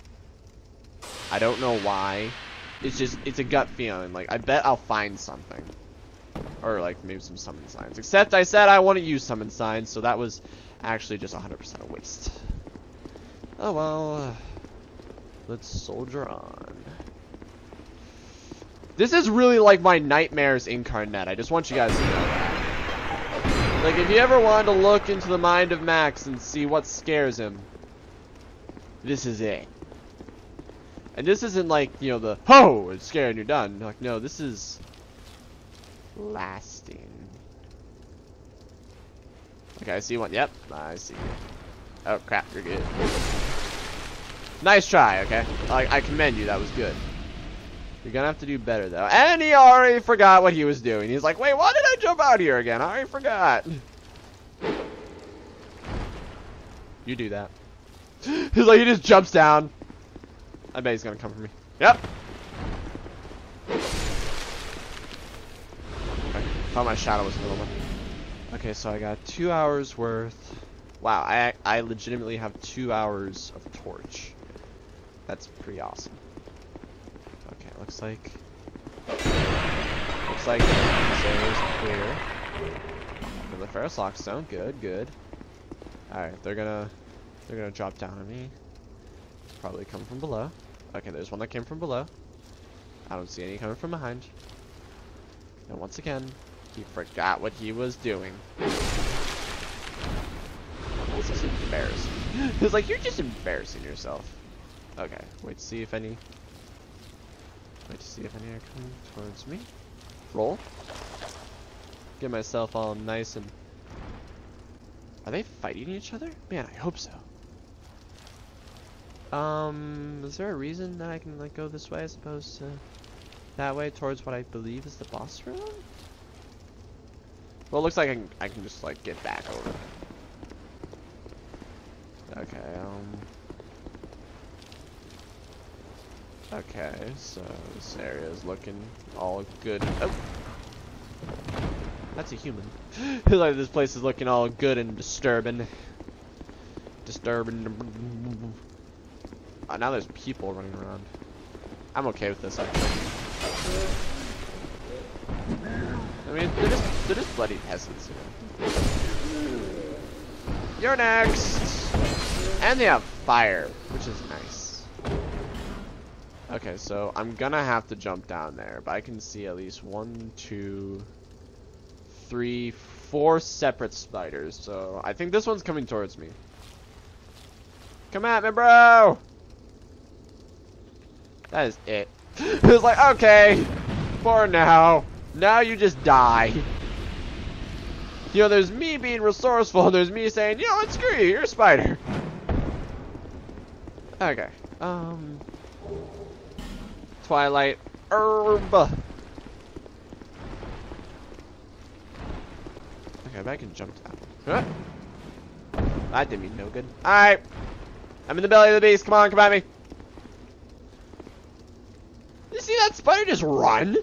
I don't know why. It's just, it's a gut feeling. Like, I bet I'll find something. Or, like, maybe some summon signs. Except I said I want to use summon signs, so that was actually just 100% a waste. Oh, well. Let's soldier on. This is really like my nightmares incarnate. I just want you guys to know that. Like, if you ever wanted to look into the mind of Max and see what scares him, this is it. And this isn't like, you know, the, ho, it's scary and you're done. Like, no, this is lasting. Okay, I see one. Yep, I see you. Oh, crap, you're good. Nice try, okay? I commend you, that was good. You're gonna have to do better, though. And he already forgot what he was doing. He's like, wait, why did I jump out here again? I already forgot. You do that. He's like, he just jumps down. I bet he's gonna come for me. Yep. Okay. Thought my shadow was a little one. Okay, so I got 2 hours worth. Wow, I legitimately have 2 hours of torch. That's pretty awesome. Okay, looks like there's clear. And the Ferrous Lockstone, good, good. All right, they're gonna drop down on me. Probably come from below. Okay, there's one that came from below. I don't see any coming from behind. And once again, he forgot what he was doing. This is embarrassing. It's like, you're just embarrassing yourself. Okay, wait to see if any are coming towards me. Roll. Get myself all nice and... Are they fighting each other? Man, I hope so. Is there a reason that I can, like, go this way as opposed to that way towards what I believe is the boss room? Well, it looks like I can just, like, get back over. Okay, Okay, so this area is looking all good. Oh, that's a human. Like, this place is looking all good and disturbing. Oh, now there's people running around. I'm okay with this, actually. I mean, they're just bloody peasants here. You're next! And they have fire, which is nice. Okay, so I'm gonna have to jump down there, but I can see at least 1, 2, 3, 4 separate spiders, so I think this one's coming towards me. Come at me, bro! That is it. It's like, okay, for now. Now you just die. You know, there's me being resourceful, and there's me saying, you know what, screw you, you're a spider. Okay, Twilight herb. Okay, but I can jump down. Huh? That did me no good. Alright. I'm in the belly of the beast. Come on, come at me. You see that spider just run?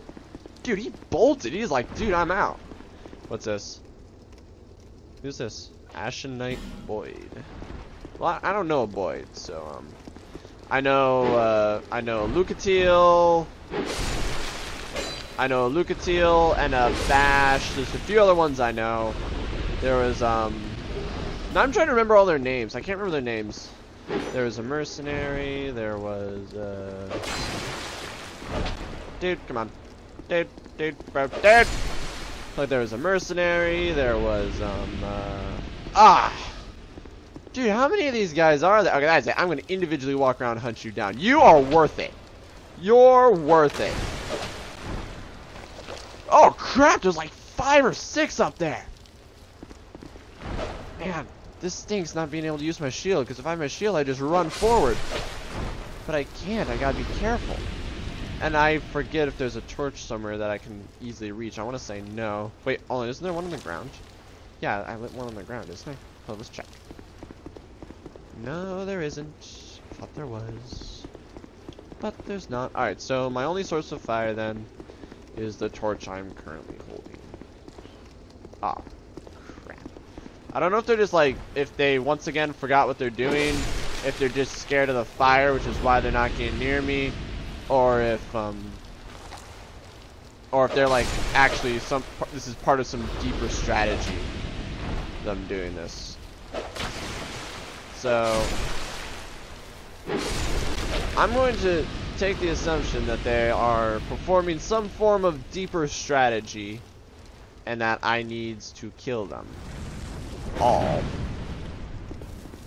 Dude, he bolted. He's like, dude, I'm out. What's this? Who's this? Ashen Knight Boyd. Well, I don't know a Boyd, so, I know Lucatiel. I know Lucatiel and a Bash. There's a few other ones I know. There was now I'm trying to remember all their names. I can't remember their names. There was a mercenary. There was dude, come on, dude, bro, dude. Like there was a mercenary. There was Dude, how many of these guys are there? Okay, that's it. I'm going to individually walk around and hunt you down. You are worth it. You're worth it. Oh, crap. There's like 5 or 6 up there. Man, this stinks not being able to use my shield, because if I have my shield, I just run forward. But I can't. I got to be careful. And I forget if there's a torch somewhere that I can easily reach. I want to say no. Wait, oh, isn't there one on the ground? Yeah, I lit one on the ground, isn't there? Well, let's check. No, there isn't. I thought there was. But there's not. Alright, so my only source of fire then is the torch I'm currently holding. Ah, crap. I don't know if they're just like, if they once again forgot what they're doing, if they're just scared of the fire, which is why they're not getting near me, or if they're like actually this is part of some deeper strategy, them doing this. So I'm going to take the assumption that they are performing some form of deeper strategy and that I need to kill them all.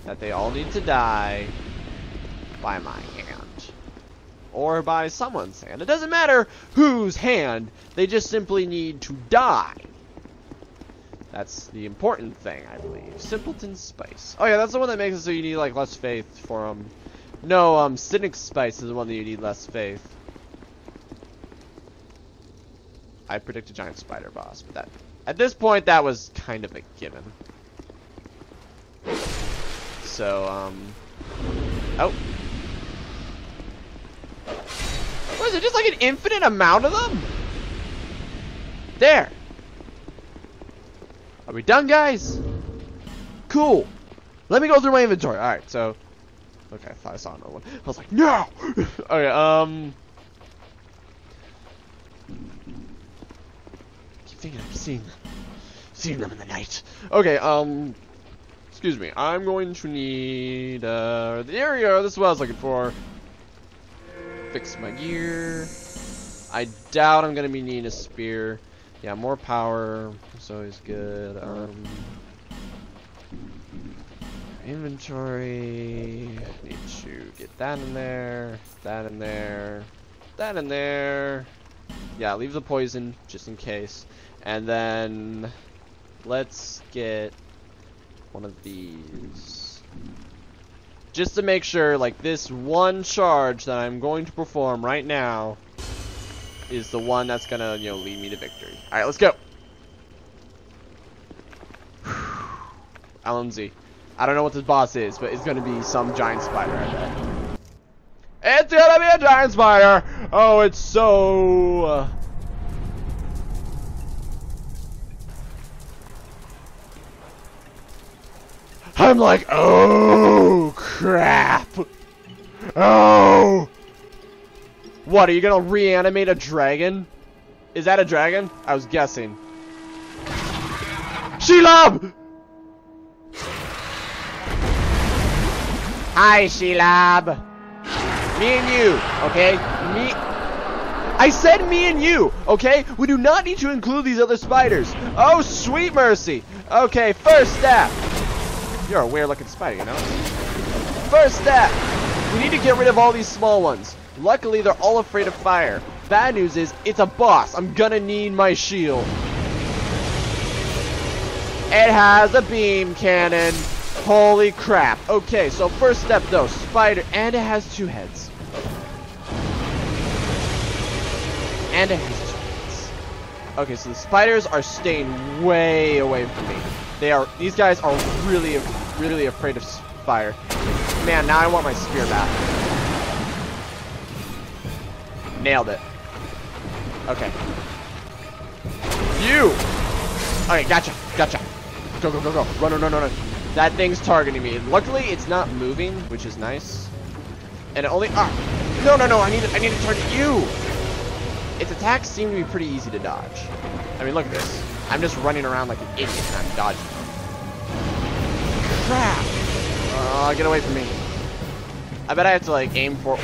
That they all need to die by my hand. Or by someone's hand. It doesn't matter whose hand. They just simply need to die. That's the important thing, I believe. Simpleton Spice. Oh yeah, that's the one that makes it so you need like less faith for them. No, Cynic Spice is the one that you need less faith. I predict a giant spider boss, but that at this point that was kind of a given. So oh, what is it? Just like an infinite amount of them? There. Are we done, guys? Cool. Let me go through my inventory. All right. So okay, I thought I saw another one. I was like, no. Okay. I'm seeing them in the night. Okay, excuse me. I'm going to need there we go. This is what I was looking for. Fix my gear. I doubt I'm gonna be needing a spear. Yeah, more power. It's always good. Inventory. I need to get that in there. That in there. That in there. Yeah, leave the poison just in case. And then let's get one of these just to make sure, like, this one charge that I'm going to perform right now is the one that's gonna, you know, lead me to victory. All right, let's go. LMZ. I don't know what this boss is, but it's gonna be some giant spider, I bet. It's gonna be a giant spider. Oh, it's so I'm like, oh crap! Oh, what are you gonna reanimate a dragon? Is that a dragon? I was guessing. Shelob! Hi, Shelob. Me and you, okay? I said me and you, okay? We do not need to include these other spiders. Oh, sweet mercy. Okay, first step. You're a weird-looking spider, you know? First step! We need to get rid of all these small ones. Luckily, they're all afraid of fire. Bad news is, it's a boss. I'm gonna need my shield. It has a beam cannon. Holy crap. Okay, so first step, though. Spider. And it has two heads. And it has two heads. Okay, so the spiders are staying way away from me. They are. These guys are really, really afraid of fire. Man, now I want my spear back. Nailed it. Okay. You. Okay, gotcha, gotcha. Go, go, go, go. Run, run, run, run. That thing's targeting me. Luckily, it's not moving, which is nice. And it only. Ah. No, no, no. I need to target you. Its attacks seem to be pretty easy to dodge. I mean, look at this. I'm just running around like an idiot and I'm dodging. Crap! Get away from me. I bet I have to like aim for...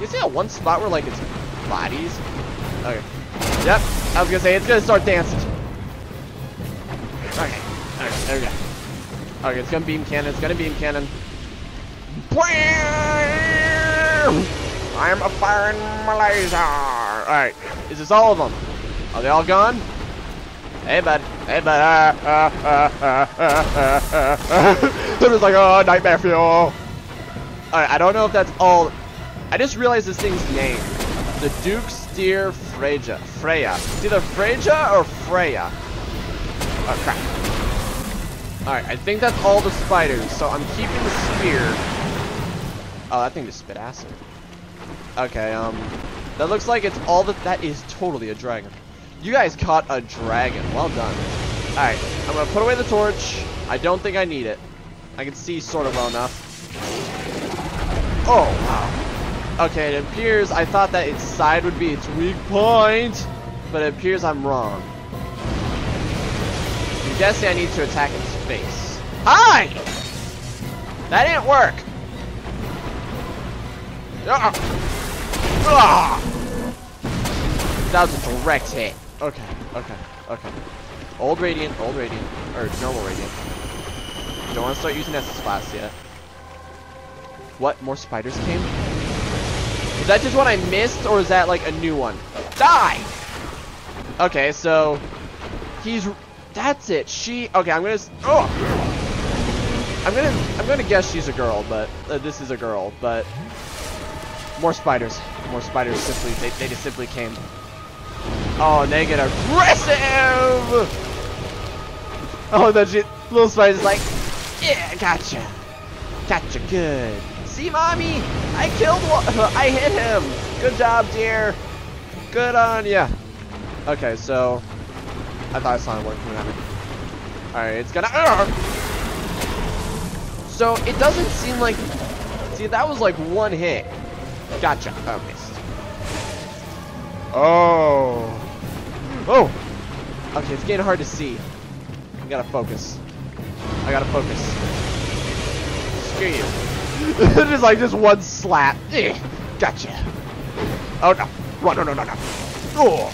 You see that one spot where like it's bodies? Okay. Yep, I was gonna say, it's gonna start dancing. Okay, alright, there we go. Okay, it's gonna beam cannon, it's gonna beam cannon. I'm a firing my laser! Alright, is this all of them? Are they all gone? Hey bud, hey bud, It was like, oh, nightmare fuel. Alright, I don't know if that's all. I just realized this thing's name. The Duke's Dear Freja. Freya. It's either Freja or Freya. Oh crap. Alright, I think that's all the spiders, so I'm keeping the spear. Oh, that thing just spit acid. Okay, that looks like it's all that is totally a dragon. You guys caught a dragon. Well done. Alright, I'm gonna put away the torch. I don't think I need it. I can see sort of well enough. Oh, wow. Okay, it appears I thought that its side would be its weak point, but it appears I'm wrong. I'm guessing I need to attack its face. Hi! That didn't work. That was a direct hit. Okay, okay, okay. Old Radiant, or normal Radiant. Don't want to start using Estus Flask yet. What, more spiders came? Is that just what I missed, or is that like a new one? Die! Okay, so he's, that's it. She, okay, I'm gonna, oh! I'm gonna guess she's a girl, but this is a girl, but more spiders simply, they just simply came. Oh, and they get aggressive! Oh, that shit, little spider's like, yeah, gotcha. Gotcha, good. See, mommy, I killed one. I hit him. Good job, dear. Good on ya. Okay, so I thought I saw it working. All right, it's gonna. So it doesn't seem like. See, that was like one hit. Gotcha. I missed. Oh. Oh. Okay, it's getting hard to see. I gotta focus. I gotta focus. You. Just like just one slap. Gotcha. Oh no. Run, no, no, no, no. Oh,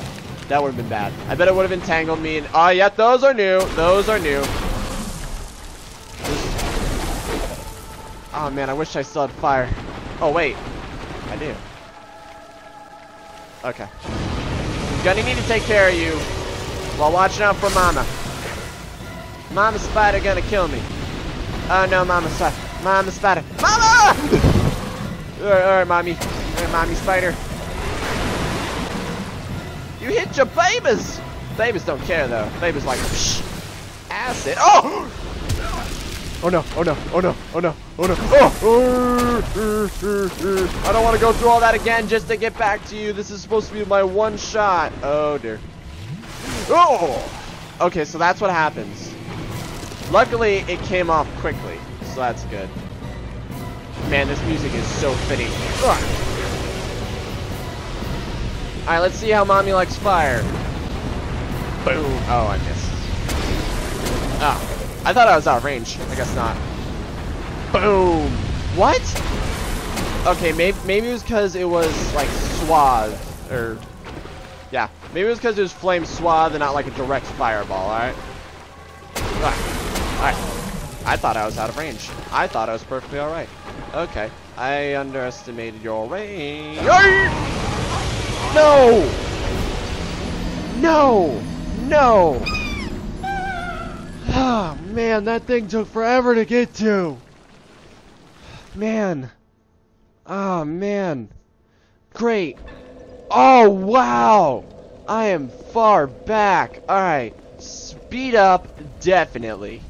that would have been bad. I bet it would have entangled me. And oh, yeah, those are new. Those are new. Oh man, I wish I still had fire. Oh wait, I do. Okay. I'm gonna need to take care of you while watching out for Mama. Mama Spider gonna kill me. Oh no, Mama Spider. Mama Spider. Mama! Alright, mommy. Alright, mommy spider. You hit your babies! Babies don't care though. Babies like psh, acid. Oh! Oh no, oh no, oh no, oh no, oh no. Oh! I don't want to go through all that again just to get back to you. This is supposed to be my one shot. Oh dear. Oh! Okay, so that's what happens. Luckily, it came off quickly. So that's good. Man, this music is so fitting. Alright, let's see how mommy likes fire. Boom. Oh, I missed. Oh. I thought I was out of range. I guess not. Boom. What? Okay, maybe it was because it was like suave. Or, yeah. Maybe it was because it was flame suave and not like a direct fireball, alright? Alright. Alright. I thought I was out of range. I thought I was perfectly alright. Okay. I underestimated your range. No! No! No! Oh, man, that thing took forever to get to. Man. Oh, man. Great. Oh, wow! I am far back. Alright. Speed up, definitely.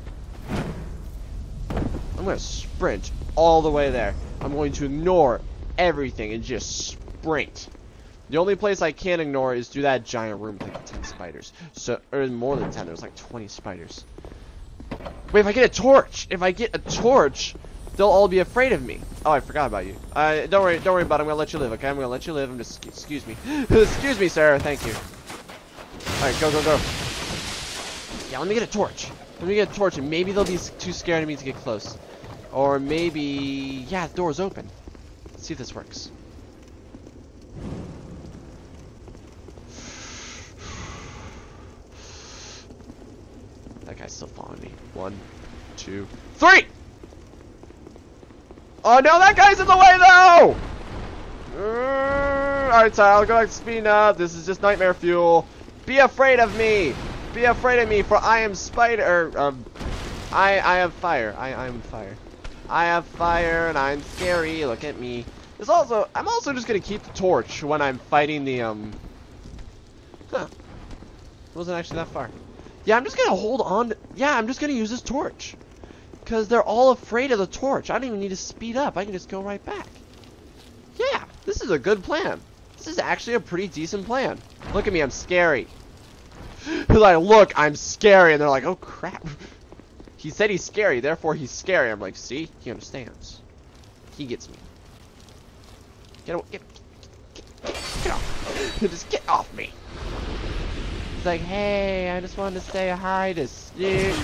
I'm going to sprint all the way there. I'm going to ignore everything and just sprint. The only place I can't ignore is through that giant room with like 10 spiders. So, or more than 10. There's like 20 spiders. Wait, if I get a torch, they'll all be afraid of me. Oh, I forgot about you. Don't worry about it. I'm going to let you live, okay? I'm going to let you live. I'm just, excuse me. Excuse me, sir. Thank you. All right, go, go, go. Yeah, let me get a torch. Let me get a torch and maybe they'll be too scared of me to get close. Or maybe, yeah, the door's open. Let's see if this works. That guy's still following me. 1, 2, 3! Oh no, that guy's in the way though! Alright, so I'll go back to speed now. This is just nightmare fuel. Be afraid of me! Be afraid of me, for I am spider. I have fire. I'm fire. I have fire, and I'm scary. Look at me. There's also. I'm also just gonna keep the torch when I'm fighting the Huh. It wasn't actually that far. Yeah, I'm just gonna hold on. Yeah, I'm just gonna use this torch, cause they're all afraid of the torch. I don't even need to speed up. I can just go right back. Yeah, this is a good plan. This is actually a pretty decent plan. Look at me. I'm scary. He's like, look, I'm scary, and they're like, oh crap. He said he's scary, therefore he's scary. I'm like, see, he understands. He gets me. Get away. Get off. Just get off me. It's like, hey, I just wanted to say hi to you.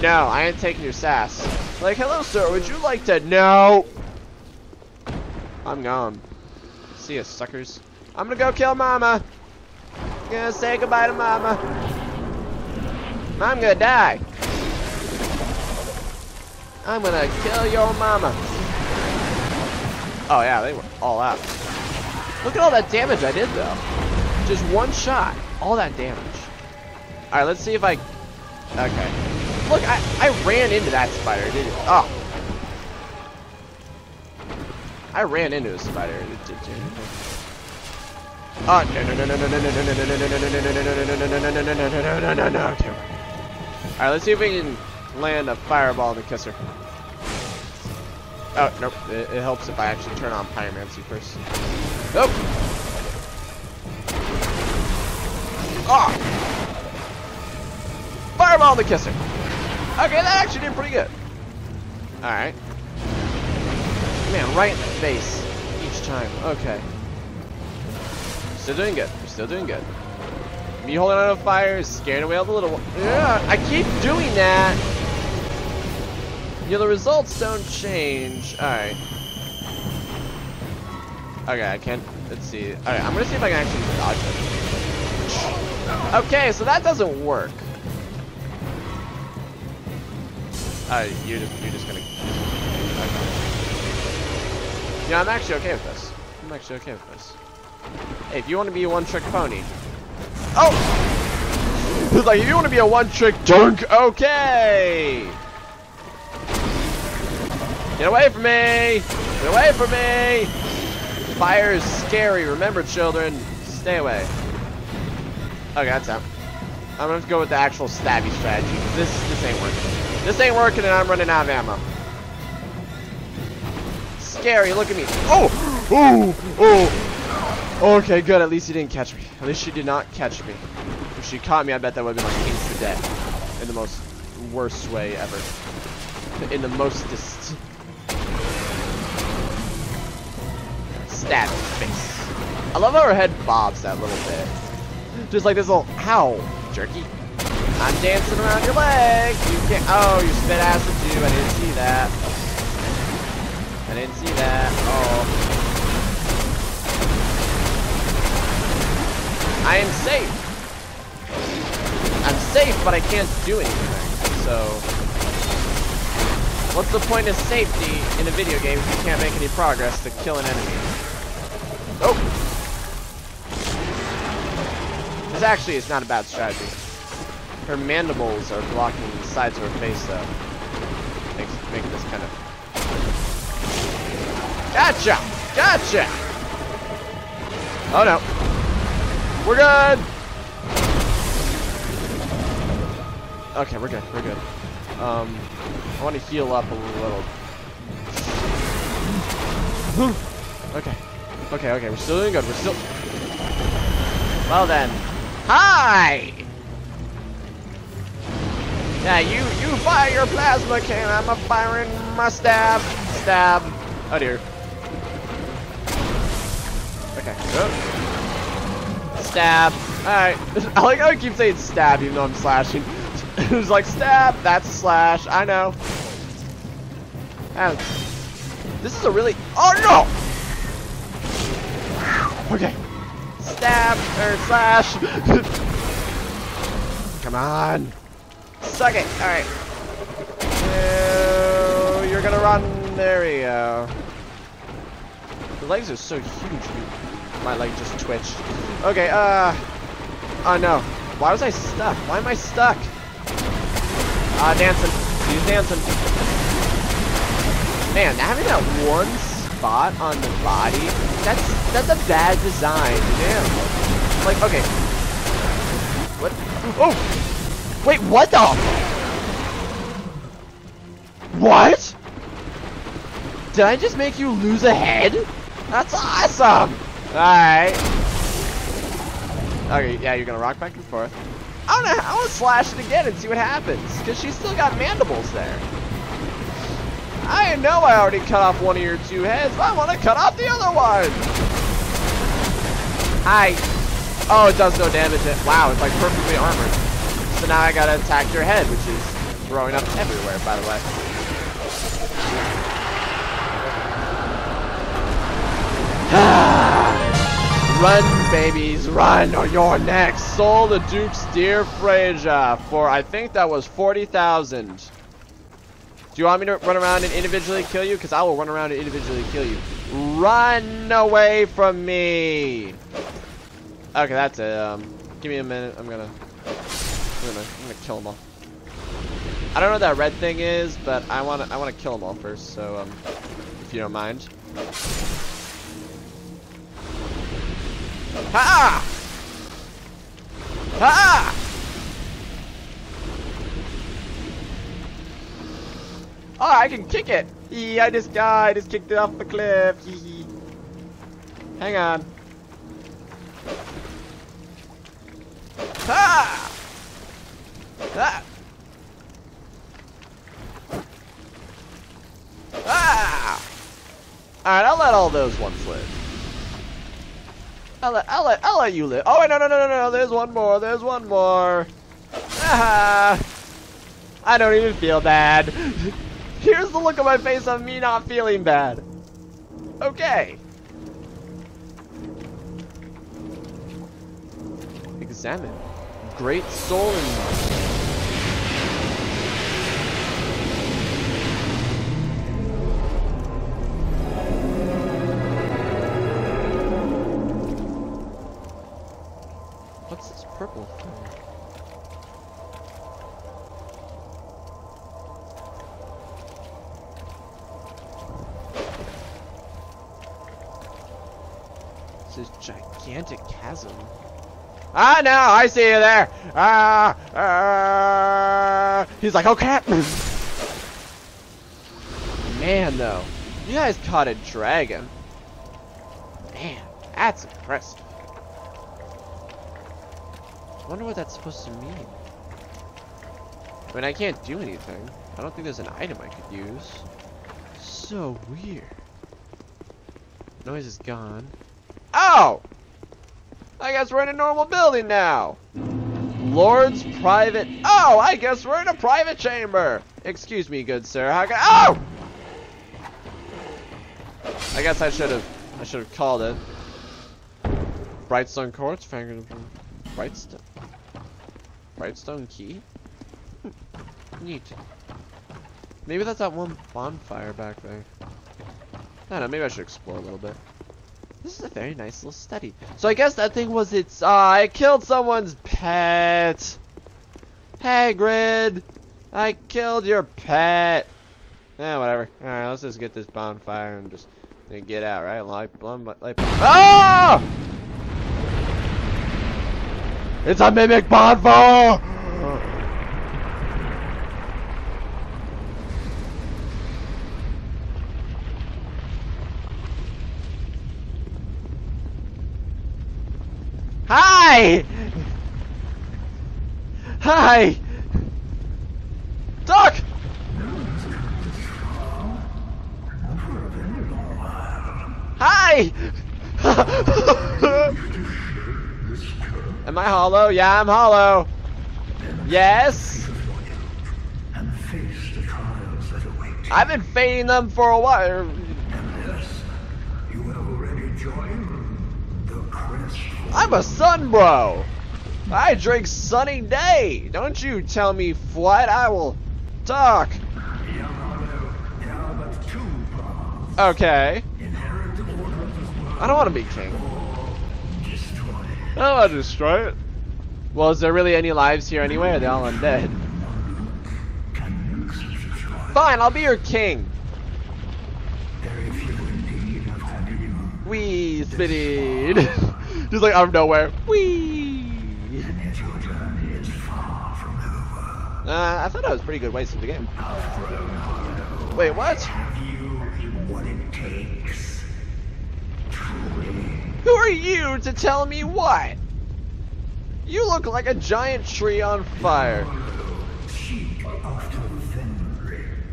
No, I ain't taking your sass. Like, hello, sir. Would you like to know? I'm gone. See ya, suckers. I'm gonna go kill Mama. I'm gonna say goodbye to Mama. I'm gonna die. I'm gonna kill your mama. Oh yeah, they were all out. Look at all that damage I did though. Just one shot, all that damage. All right, let's see if I. Okay. Look, I ran into that spider, didn't I? Oh. I ran into a spider. Oh no. All right, let's see if we can land a fireball and a kisser. Oh nope. It helps if I actually turn on pyromancy first. Nope. Ah. Fireball and a kisser. Okay, that actually did pretty good. All right. Man, right in the face each time. Okay. Still doing good. We're still doing good. Me holding on to fire is scaring away all the little ones. Yeah, I keep doing that. You know, the results don't change. Alright. Okay, I can't. Let's see. Alright, I'm gonna see if I can actually dodge it. Okay, so that doesn't work. You're just gonna. Okay. Yeah, I'm actually okay with this. I'm actually okay with this. Hey, if you want to be a one-trick pony. Oh! It's like, if you want to be a one-trick dunk, okay! Get away from me! Get away from me! Fire is scary, remember children. Stay away. Okay, that's out. I'm gonna have to go with the actual stabby strategy. This ain't working. This ain't working and I'm running out of ammo. Scary, look at me. Oh! Oh! Oh! Okay, good. At least he didn't catch me. At least she did not catch me. If she caught me, I bet that would have been like instant death. In the most worst way ever. In the mostest. Stab in the face. I love how her head bobs that little bit. Just like this little ow, jerky. I'm dancing around your leg. You can't. Oh, you spit acid too. I didn't see that. I didn't see that. Oh. I am safe. I'm safe, but I can't do anything. So, what's the point of safety in a video game if you can't make any progress to kill an enemy? Oh. This actually is not a bad strategy. Her mandibles are blocking the sides of her face, though. Makes this kind of. Gotcha! Gotcha! Oh no. We're good! Okay, we're good, we're good. I want to heal up a little. Okay. Okay, okay, we're still doing good, we're still... Well then. Hi! Yeah, you fire your plasma cannon, I'm a firing my stab. Stab. Oh dear. Okay. Oh. Stab. Alright. I like how I keep saying stab even though I'm slashing. It was like stab, that's slash, I know. And this is a really oh no! Okay. Stab or slash. Come on. Suck it. Alright. No, you're gonna run. There we go. The legs are so huge. My leg just twitched. Okay, oh no. Why was I stuck? Why am I stuck? Dancing. He's dancing. Man, having that one spot on the body, that's a bad design. Damn. Like, okay. What? Oh! Wait, what the? What? Did I just make you lose a head? That's awesome! Alright. Okay, yeah, you're gonna rock back and forth. I wanna slash it again and see what happens. Cause she's still got mandibles there. I know I already cut off one of your two heads, but I want to cut off the other one. Oh, it does no damage. Wow, it's like perfectly armored. So now I gotta attack your head, which is throwing up everywhere, by the way. Run, babies, run, or you're next. Sold the Duke's Dear Freja for, I think that was 40,000. Do you want me to run around and individually kill you? Because I will run around and individually kill you. Run away from me. Okay, that's it. Give me a minute. I'm gonna kill them all. I don't know what that red thing is, but I wanna kill them all first. So, if you don't mind. Ha! Ha! Oh, I can kick it. Yeah, I just kicked it off the cliff. Hang on. Ah! Ah! Ah! Alright, I'll let all those ones live. I'll let you live. Oh wait, no, there's one more. Ah! I don't even feel bad. Here's the look on my face of me not feeling bad. Okay. Examine. Great soul in What's this purple thing? This is gigantic chasm. Ah, no, I see you there. He's like, oh crap. Man, though, you guys caught a dragon. Man, that's impressive. I wonder what that's supposed to mean. I mean, I can't do anything. I don't think there's an item I could use. So weird. Noise is gone. Oh! I guess we're in a normal building now. Lord's private. Oh, I guess we're in a private chamber. Excuse me, good sir. How can I? Oh! I guess I should have called it. Brightstone Courts. Brightstone. Brightstone Key. Neat. Maybe that's that one bonfire back there. I don't know. Maybe I should explore a little bit. This is a very nice little study. So I guess that thing was its I killed someone's pet. Hagrid, I killed your pet. Eh, whatever. All right, let's just get this bonfire and just get out, right? Like oh! It's a mimic bonfire. Hi! Hi! Duck! Hi! Am I hollow? Yeah, I'm hollow. Yes? I've been feigning them for a while. I'm a sun bro. I drink sunny day. Don't you tell me flat, I will talk. Okay. I don't want to be king. I don't want to destroy it. Well, is there really any lives here anyway? Are they all undead? Fine, I'll be your king. Wee spitted. Just like out of nowhere. Whee! I thought that was a pretty good waste of the game. Wait, what? Who are you to tell me what? You look like a giant tree on fire.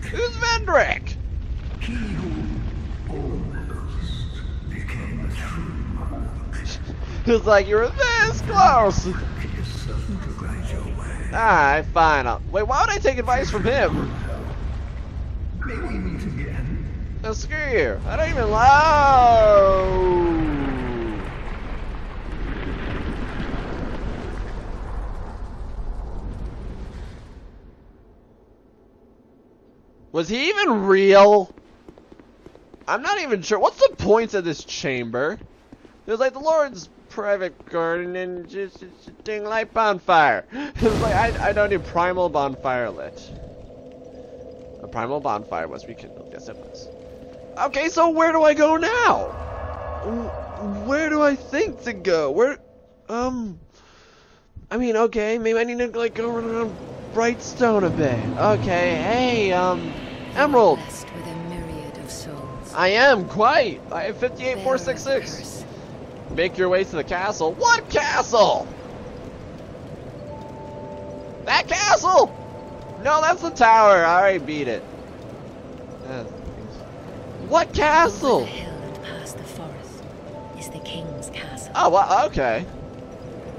Who's Vendrick? He who almost became a true monarch. It's like you're this close. Alright, fine. Wait, why would I take advice from him? May we meet again? No, screw you. I don't even Was he even real? I'm not even sure. What's the point of this chamber? There's like the Lord's private garden and just a ding light bonfire. It's like I don't need primal bonfire lit. A primal bonfire must be kindled. Yes, it must. Okay, so where do I go now? Where do I think to go? Where? I mean, okay, maybe I need to like go around Brightstone a bit. Okay, hey, Emerald. With a myriad of souls. I am quite. I have 58,466. Make your way to the castle. What castle? That castle? No, that's the tower. All right, beat it. What castle? Over the hill and past the forest is the king's castle. Oh, well, okay.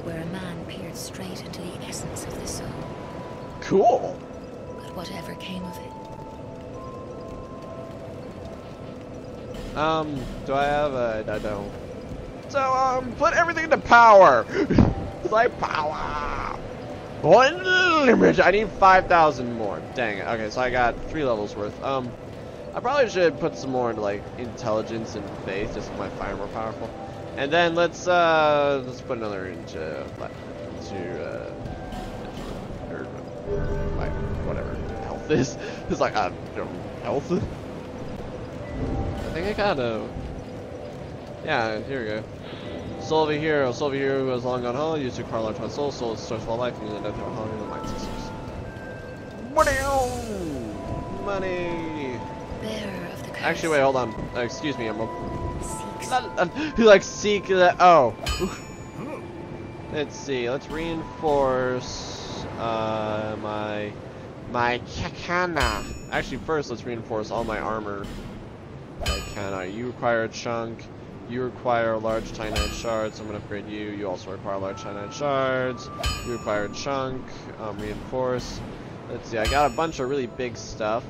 Where a man peered straight into the essence of the soul. Cool. But whatever came of it. Do I have a? I don't. So put everything into power. It's like power. Unlimited. I need 5,000 more. Dang it. Okay, so I got 3 levels worth. I probably should put some more into like intelligence and faith, just so my fire more powerful. And then let's put another into like whatever health is. It's like health. I think I got a. Yeah, here we go. Soul of a hero. Soul of a hero who has long gone hollow. Used to acquire large amount of souls. Souls starts all life and you end up hollow in the mind systems. Money. Actually, wait, hold on. Excuse me, Emerald. Who like seek the? Oh. Let's see. Let's reinforce my katana. Actually, first let's reinforce all my armor. You require a chunk. You require large Titanite shards. I'm gonna upgrade you. You also require large Titanite shards. You require a chunk. Reinforce. Let's see. I got a bunch of really big stuff.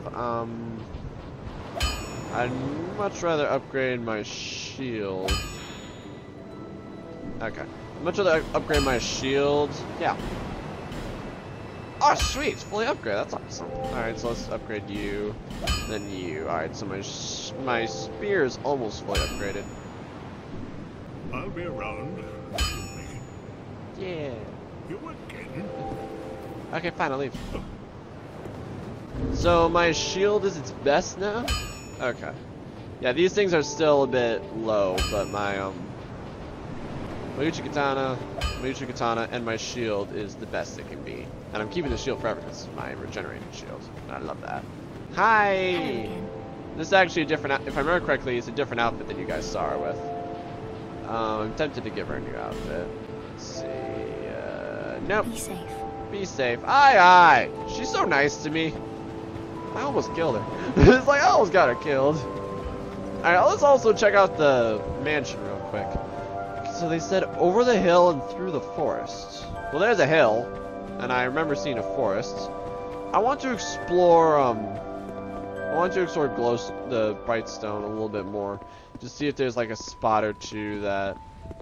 I'd much rather upgrade my shield. Okay. I'd much rather upgrade my shield. Yeah. Oh, sweet! It's fully upgraded. That's awesome. Alright, so let's upgrade you. Then you. Alright, so my spear is almost fully upgraded. I'll be around. Yeah. You were kidding. Okay, fine, I'll leave. So my shield is its best now? Okay. Yeah, these things are still a bit low, but my Uchi Katana, and my shield is the best it can be. And I'm keeping the shield forever because it's my regenerating shield. And I love that. Hi! This is actually a different, if I remember correctly, it's a different outfit than you guys saw her with. I'm tempted to give her a new outfit. Let's see. Nope. Be safe. Be safe. Aye, aye! She's so nice to me. I almost killed her. It's like I almost got her killed. Alright, let's also check out the mansion real quick. So they said over the hill and through the forest. Well, there's a hill, and I remember seeing a forest. I want to explore the Brightstone a little bit more, just see if there's like a spot or two that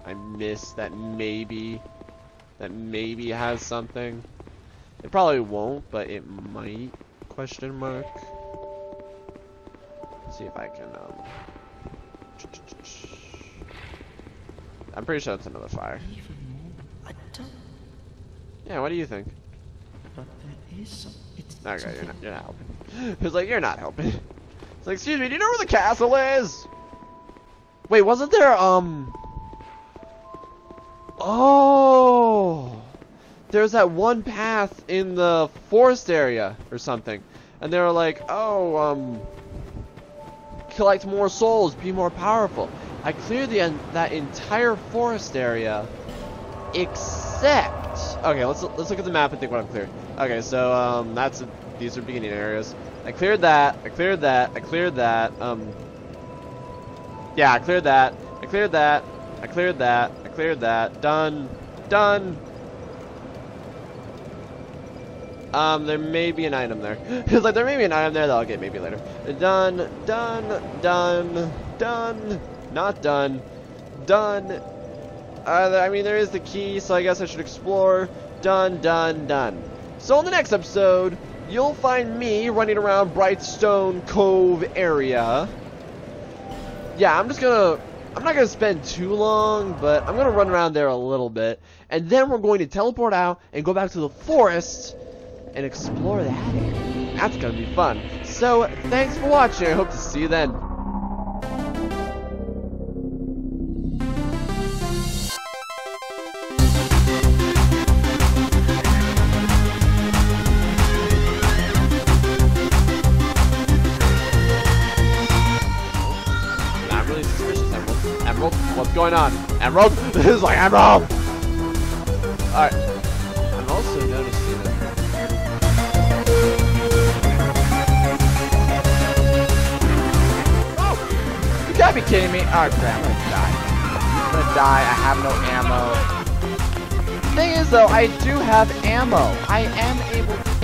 I missed that maybe has something. It probably won't, but it might. Question mark. Let's see if I can. I'm pretty sure it's another fire. Yeah, what do you think? Okay, you're not helping. It's like, you're not helping. It's like, excuse me, do you know where the castle is? Wait, wasn't there, Oh! There's that one path in the forest area or something. And they were like, oh, collect more souls, be more powerful. I cleared that entire forest area, except. Okay, let's look at the map and think what I'm cleared. Okay, so these are beginning areas. I cleared that, I cleared that, I cleared that, yeah, I cleared that, I cleared that, I cleared that, I cleared that, done, done! There may be an item there. It's like, there may be an item there that I'll get maybe later. Done, done, done, done, not done, done. I mean, there is the key, so I guess I should explore. Done, done, done. So in the next episode, you'll find me running around Brightstone Cove area. Yeah, I'm not gonna spend too long, but I'm gonna run around there a little bit. And then we're going to teleport out and go back to the forest and explore that area. That's gonna be fun. So, thanks for watching. I hope to see you then. What's going on? Emerald? This is like Emerald! Alright. I'm also noticing that. Oh! You gotta be kidding me! Alright, crap, I'm gonna die. I'm gonna die, I have no ammo. Thing is though, I do have ammo. I am able to